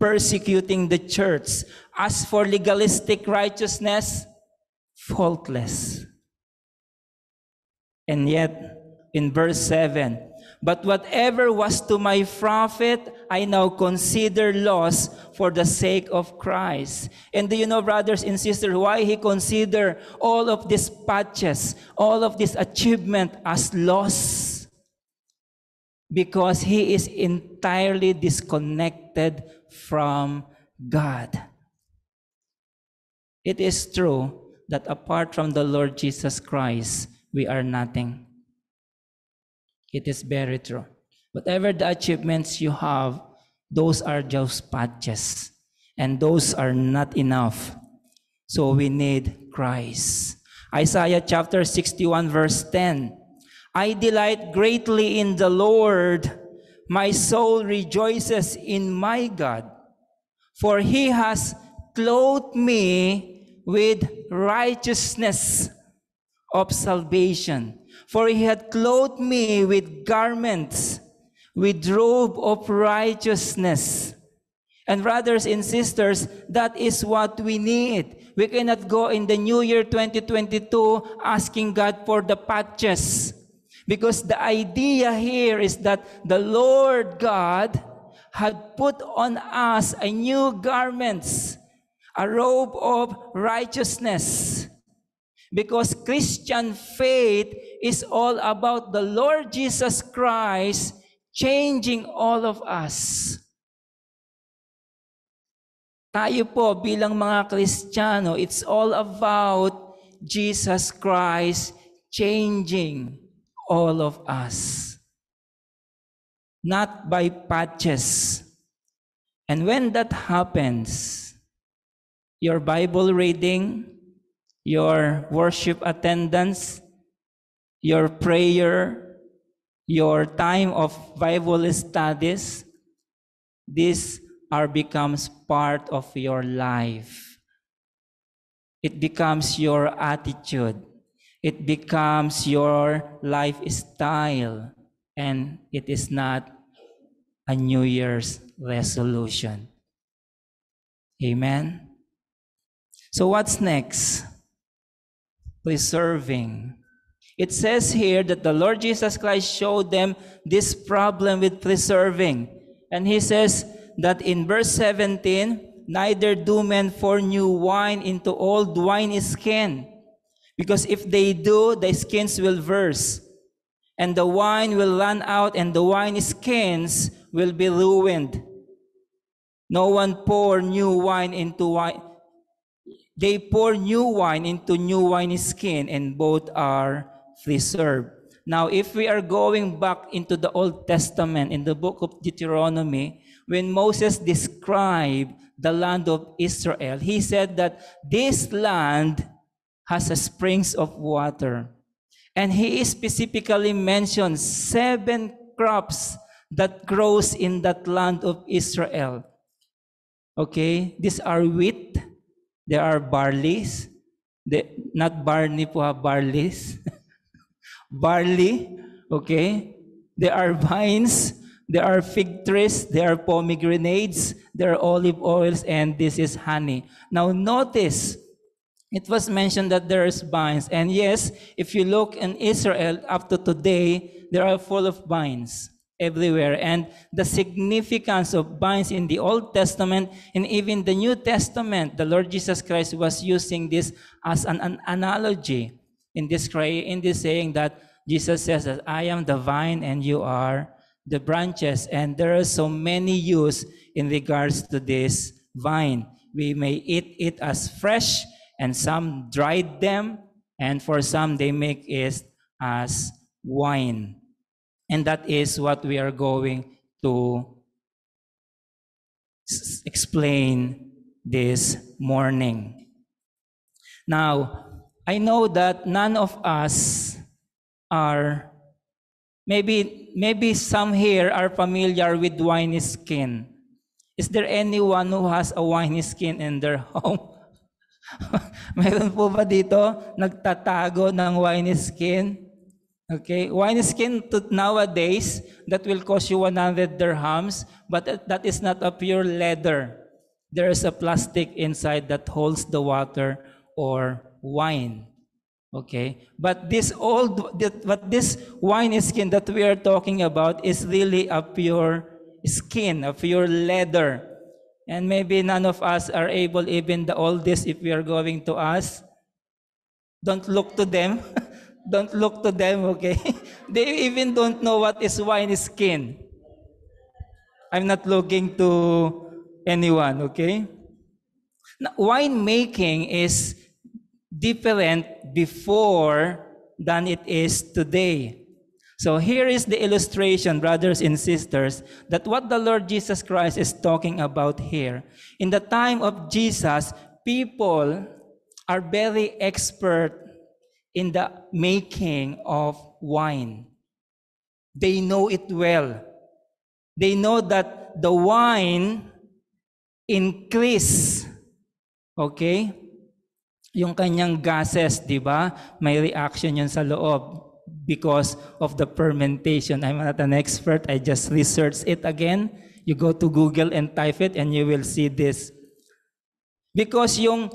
persecuting the church. As for legalistic righteousness, faultless. And yet, in verse 7, but whatever was to my profit, I now consider loss for the sake of Christ. And do you know, brothers and sisters, why he considered all of these patches, all of this achievement as loss? Because he is entirely disconnected from God. It is true that apart from the Lord Jesus Christ, we are nothing. It is very true. Whatever the achievements you have, those are just patches, and those are not enough. So we need Christ. Isaiah chapter 61 verse 10. I delight greatly in the Lord. My soul rejoices in my God, for he has clothed me with righteousness of salvation. For he had clothed me with garments, with robe of righteousness. And brothers and sisters, that is what we need. We cannot go in the new year 2022 asking God for the patches. Because the idea here is that the Lord God had put on us a new garments, a robe of righteousness. Because Christian faith is all about the Lord Jesus Christ changing all of us. Tayo po bilang mga Kristiyano, it's all about Jesus Christ changing all of us. Not by patches. And when that happens, your Bible reading, your worship attendance, your prayer, your time of Bible studies, these are becomes part of your life. It becomes your attitude. It becomes your lifestyle, and it is not a New Year's resolution. Amen? So what's next? Preserving. It says here that the Lord Jesus Christ showed them this problem with preserving. And he says that in verse 17, neither do men pour new wine into old wine skin, because if they do, the skins will burst, and the wine will run out, and the wine skins will be ruined. No one pour new wine into wine. They pour new wine into new wine skin, and both are preserved. Now, if we are going back into the Old Testament, in the book of Deuteronomy, when Moses described the land of Israel, he said that this land has a springs of water. And he specifically mentioned 7 crops that grows in that land of Israel. Okay, these are wheat, there are barleys, not barley po ha, barleys, barley, okay, there are vines, there are fig trees, there are pomegranates, there are olive oils, and this is honey. Now notice, it was mentioned that there is vines. And yes, if you look in Israel up to today, there are full of vines everywhere. And the significance of vines in the Old Testament and even the New Testament, the Lord Jesus Christ was using this as an analogy in this saying that Jesus says that I am the vine and you are the branches. And there are so many use in regards to this vine. We may eat it as fresh, and some dried them, and for some they make it as wine. And that is what we are going to explain this morning. Now, I know that none of us are, maybe some here are familiar with wine skin. Is there anyone who has a wine skin in their home? Mayroon po ba dito nagtatago ng wine skin? Okay, wine skin nowadays that will cost you 100 dirhams, but that is not a pure leather. There is a plastic inside that holds the water or wine. Okay, but this wine skin that we are talking about is really a pure skin, a pure leather. And maybe none of us are able, even the oldest, if we are going to ask, don't look to them. Don't look to them, okay? They even don't know what is wine skin. I'm not looking to anyone, okay? Now, wine making is different before than it is today. So here is the illustration, brothers and sisters, that what the Lord Jesus Christ is talking about here. In the time of Jesus, people are very expert in the making of wine. They know it well. They know that the wine increase, okay? Yung kanyang gases, di ba? May reaction yun sa loob. Because of the fermentation. I'm not an expert. I just researched it again. You go to Google and type it and you will see this. Because yung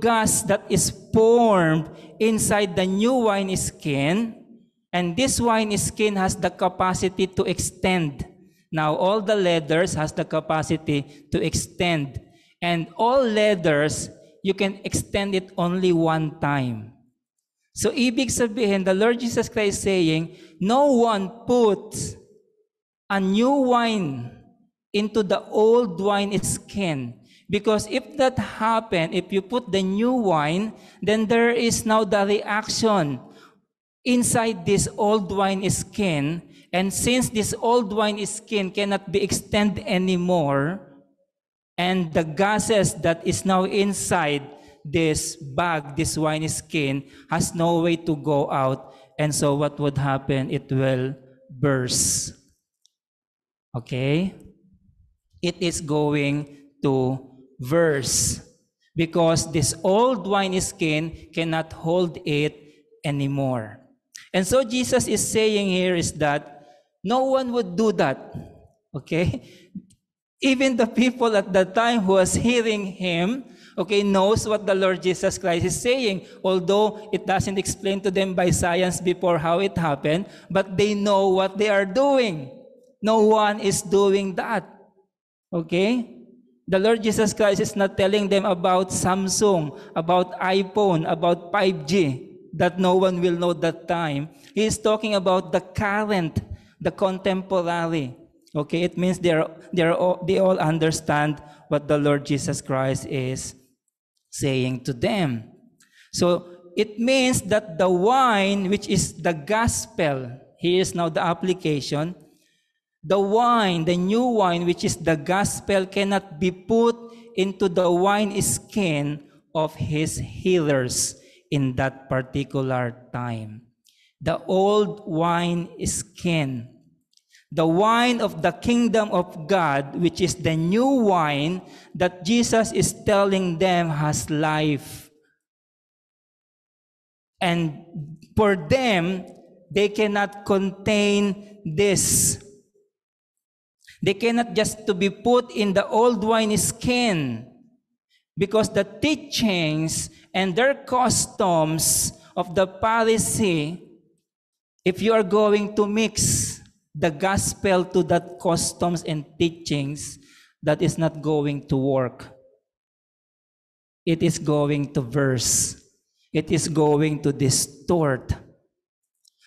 gas that is formed inside the new wine skin, and this wine skin has the capacity to extend. Now, all the leathers has the capacity to extend. And all leathers, you can extend it only one time. So, ibig sabihin, the Lord Jesus Christ saying, no one puts a new wine into the old wine skin. Because if that happen, if you put the new wine, then there is now the reaction inside this old wine skin. And since this old wine skin cannot be extended anymore, and the gases that is now inside this bag, this wine skin, has no way to go out. And so what would happen? It will burst. Okay? It is going to burst because this old wine skin cannot hold it anymore. And so Jesus is saying here is that no one would do that. Okay? Even the people at that time who was hearing him, okay, knows what the Lord Jesus Christ is saying, although it doesn't explain to them by science before how it happened, but they know what they are doing. No one is doing that. Okay? The Lord Jesus Christ is not telling them about Samsung, about iPhone, about 5G, that no one will know that time. He is talking about the current, the contemporary. Okay, it means they all understand what the Lord Jesus Christ is saying to them. So it means that the wine, which is the gospel, here is now the application. The wine, the new wine, which is the gospel, cannot be put into the wine skin of his hearers in that particular time. The old wine skin, the wine of the kingdom of God, which is the new wine that Jesus is telling them has life. And for them, they cannot contain this. They cannot just to be put in the old wine skin, because the teachings and their customs of the Pharisee, if you are going to mix the gospel to that customs and teachings, that is not going to work. It is going to verse. It is going to distort.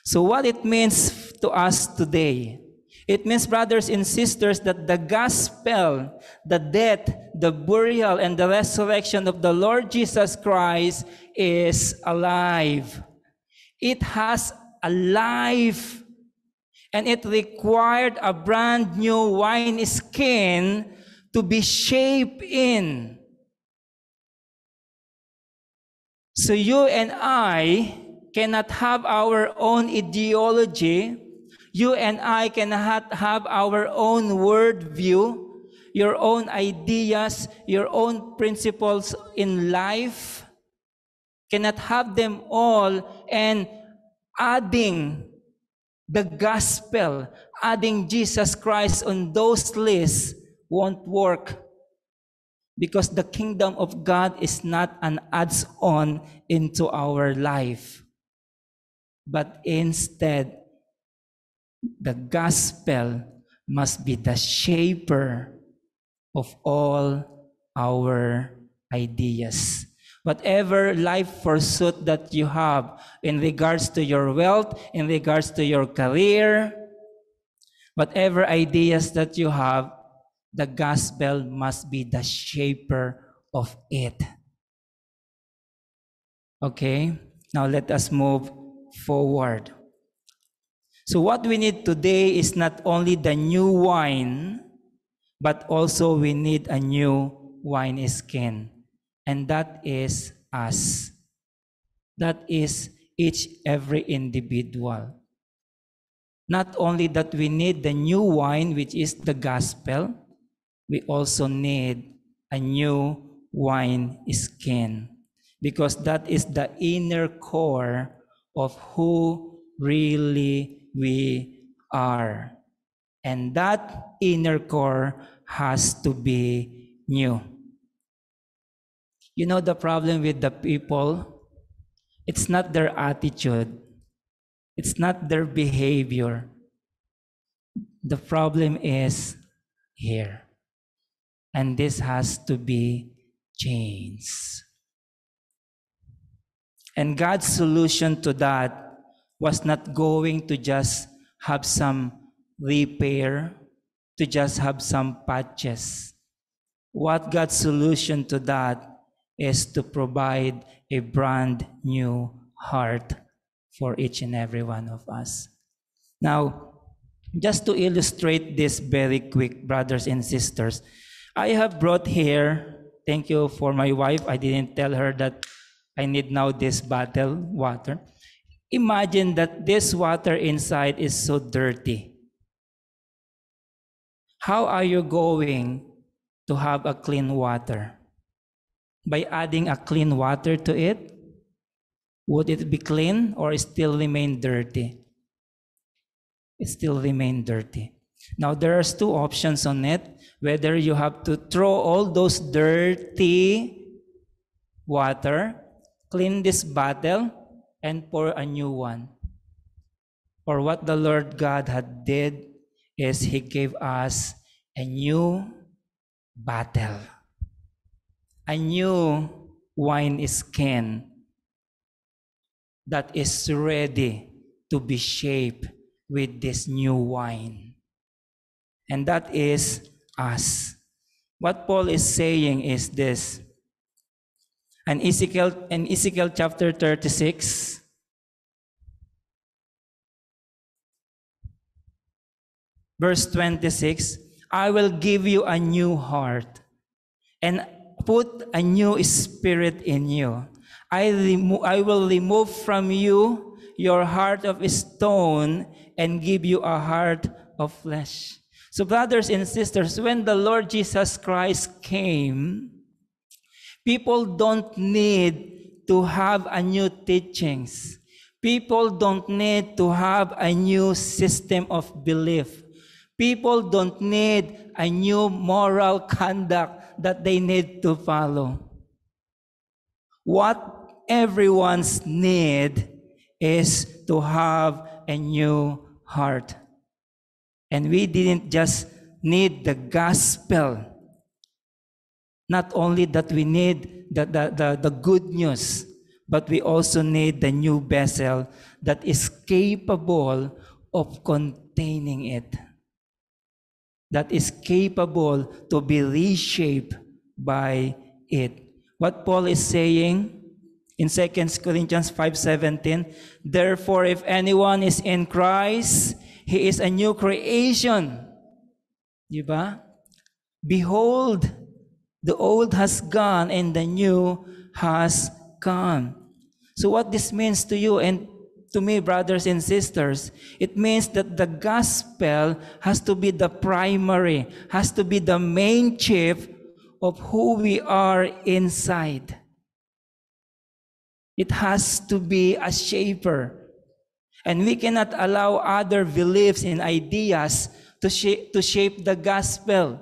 So what it means to us today, it means, brothers and sisters, that the gospel, the death, the burial, and the resurrection of the Lord Jesus Christ is alive. It has a life, and it required a brand new wine skin to be shaped in. So you and I cannot have our own ideology. You and I cannot have our own worldview, your own ideas, your own principles in life. Cannot have them all, and adding the gospel, adding Jesus Christ on those lists won't work, because the kingdom of God is not an adds-on into our life, but instead, the gospel must be the shaper of all our ideas. Whatever life pursuit that you have in regards to your wealth, in regards to your career, whatever ideas that you have, the gospel must be the shaper of it. Okay, now let us move forward. So what we need today is not only the new wine, but also we need a new wine skin. And that is us. That is each, every individual. Not only that we need the new wine, which is the gospel, we also need a new wine skin, because that is the inner core of who really we are. And that inner core has to be new. You know the problem with the people? It's not their attitude. It's not their behavior. The problem is here. And this has to be changed. And God's solution to that was not going to just have some repair, to just have some patches. What God's solution to that is to provide a brand new heart for each and every one of us. Now, just to illustrate this very quick, brothers and sisters, I have brought here, thank you for my wife, I didn't tell her that I need now this bottle water. Imagine that this water inside is so dirty. How are you going to have a clean water? By adding a clean water to it? Would it be clean or still remain dirty? It still remain dirty. Now, there are two options on it. Whether you have to throw all those dirty water, clean this bottle, and pour a new one. Or what the Lord God had did is He gave us a new bottle. A new wine skin that is ready to be shaped with this new wine. And that is us. What Paul is saying is this. In Ezekiel chapter 36, verse 26, I will give you a new heart and put a new spirit in you. I will remove from you your heart of stone and give you a heart of flesh. So brothers and sisters, when the Lord Jesus Christ came, people don't need to have a new teachings. People don't need to have a new system of belief. People don't need a new moral conduct that they need to follow. What everyone's need is to have a new heart. And we didn't just need the gospel. Not only that we need the good news, but we also need the new vessel that is capable of containing it. That is capable to be reshaped by it. What Paul is saying in 2 Corinthians 5:17, therefore, if anyone is in Christ, he is a new creation. Diba? Behold, the old has gone and the new has come. So what this means to you and to me, brothers and sisters, it means that the gospel has to be the primary, has to be the main chief of who we are inside. It has to be a shaper. And we cannot allow other beliefs and ideas to shape the gospel.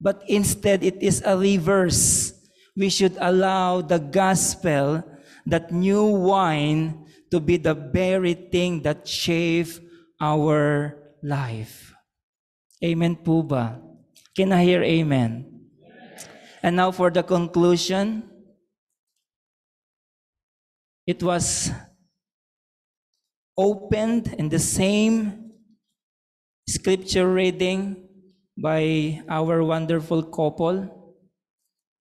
But instead, it is a reverse. We should allow the gospel, that new wine, to be the very thing that shapes our life. Amen po ba? Can I hear amen? Yes. And now for the conclusion. It was opened in the same scripture reading by our wonderful couple,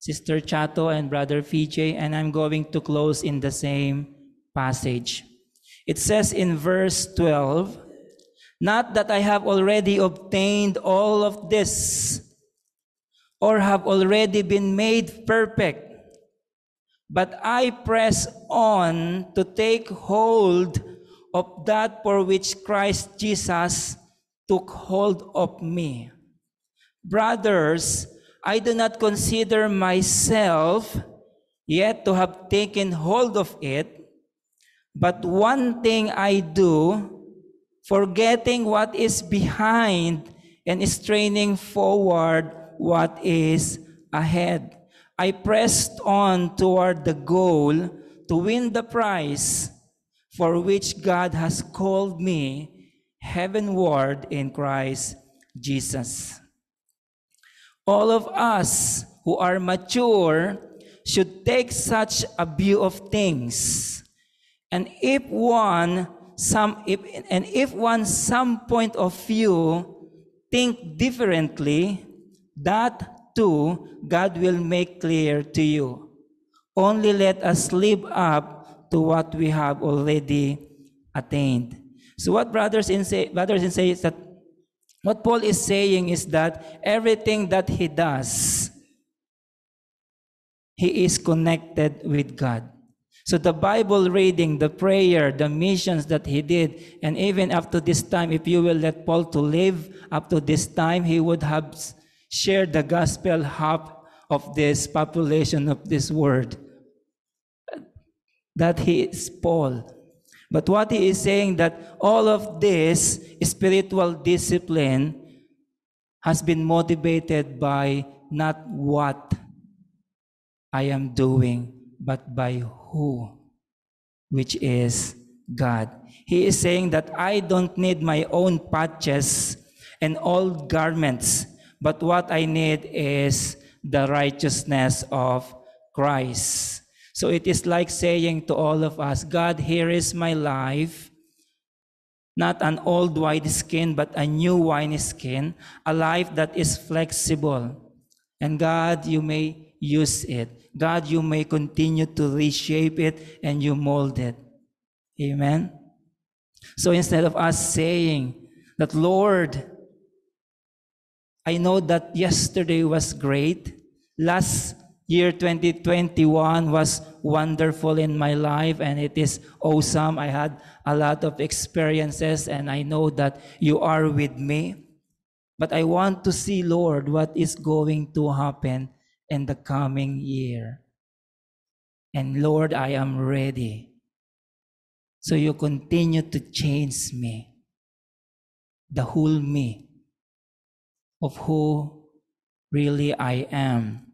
Sister Chato and Brother Pjay, and I'm going to close in the same passage. It says in verse 12, not that I have already obtained all of this or have already been made perfect, but I press on to take hold of that for which Christ Jesus took hold of me. Brothers, I do not consider myself yet to have taken hold of it, but one thing I do, forgetting what is behind and straining forward what is ahead. I pressed on toward the goal to win the prize for which God has called me heavenward in Christ Jesus. All of us who are mature should take such a view of things. And if one some point of view think differently, that too God will make clear to you. Only let us live up to what we have already attained. So what brothers and sisters is that what Paul is saying is that everything that he does, he is connected with God. So the Bible reading, the prayer, the missions that he did, and even up to this time, if you will let Paul to live up to this time, he would have shared the gospel half of this population of this world. That he is Paul. But what he is saying that all of this spiritual discipline has been motivated by not what I am doing, but by who, which is God. He is saying that I don't need my own patches and old garments, but what I need is the righteousness of Christ. So it is like saying to all of us, God, here is my life, not an old wineskin, but a new wineskin, a life that is flexible. And God, you may use it. God, you may continue to reshape it and you mold it. Amen? So instead of us saying that, Lord, I know that yesterday was great. Last year, 2021, was wonderful in my life and it is awesome. I had a lot of experiences and I know that you are with me. But I want to see, Lord, what is going to happen in the coming year. And Lord, I am ready. So you continue to change me, the whole me, of who really I am,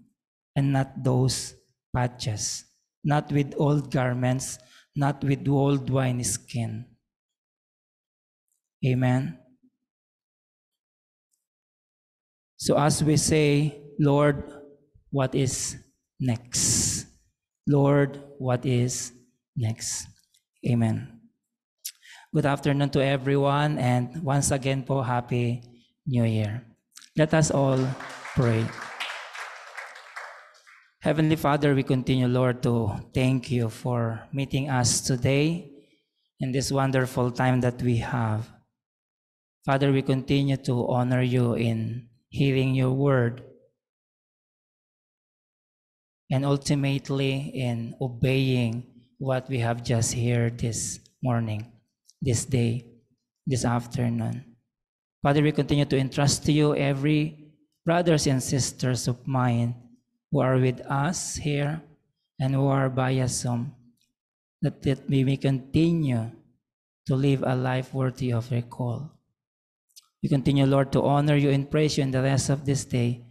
and not those patches, not with old garments, not with old wineskin. Amen? So as we say, Lord, what is next? Lord, what is next? Amen. Good afternoon to everyone, and once again po, Happy New Year. Let us all pray. Heavenly Father, we continue, Lord, to thank you for meeting us today in this wonderful time that we have. Father, we continue to honor you in hearing your word and ultimately in obeying what we have just heard this morning, this day, this afternoon. Father, we continue to entrust to you every brothers and sisters of mine who are with us here and who are by us home, that we may continue to live a life worthy of your call. We continue, Lord, to honor you and praise you in the rest of this day,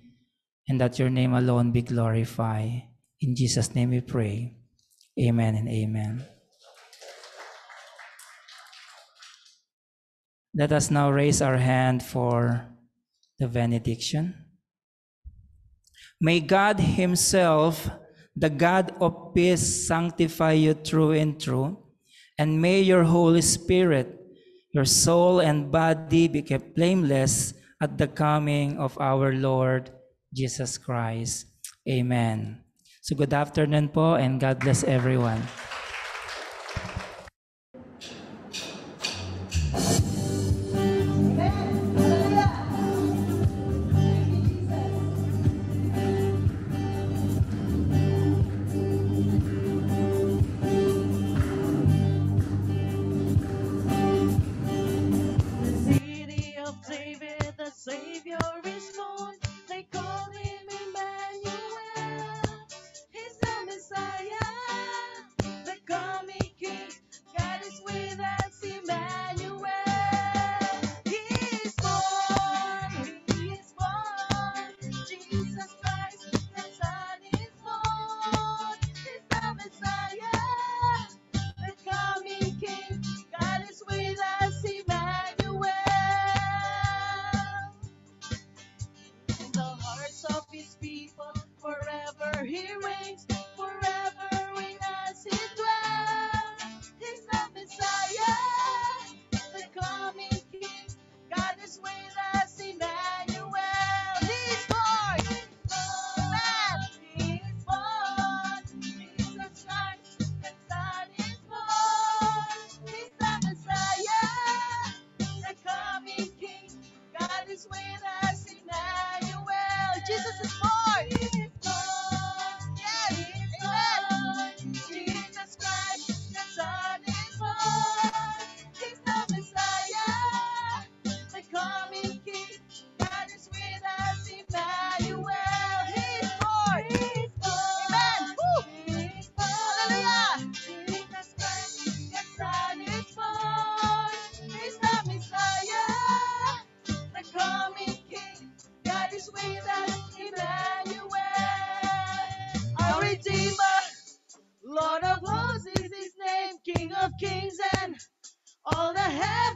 and that your name alone be glorified. In Jesus' name we pray. Amen and amen. Let us now raise our hand for the benediction. May God himself, the God of peace, sanctify you through and through, and may your Holy Spirit, your soul and body be kept blameless at the coming of our Lord Jesus Christ. Amen. So good afternoon po, and God bless everyone. Savior is born, they call him Emmanuel, he's the Messiah, all the heavens.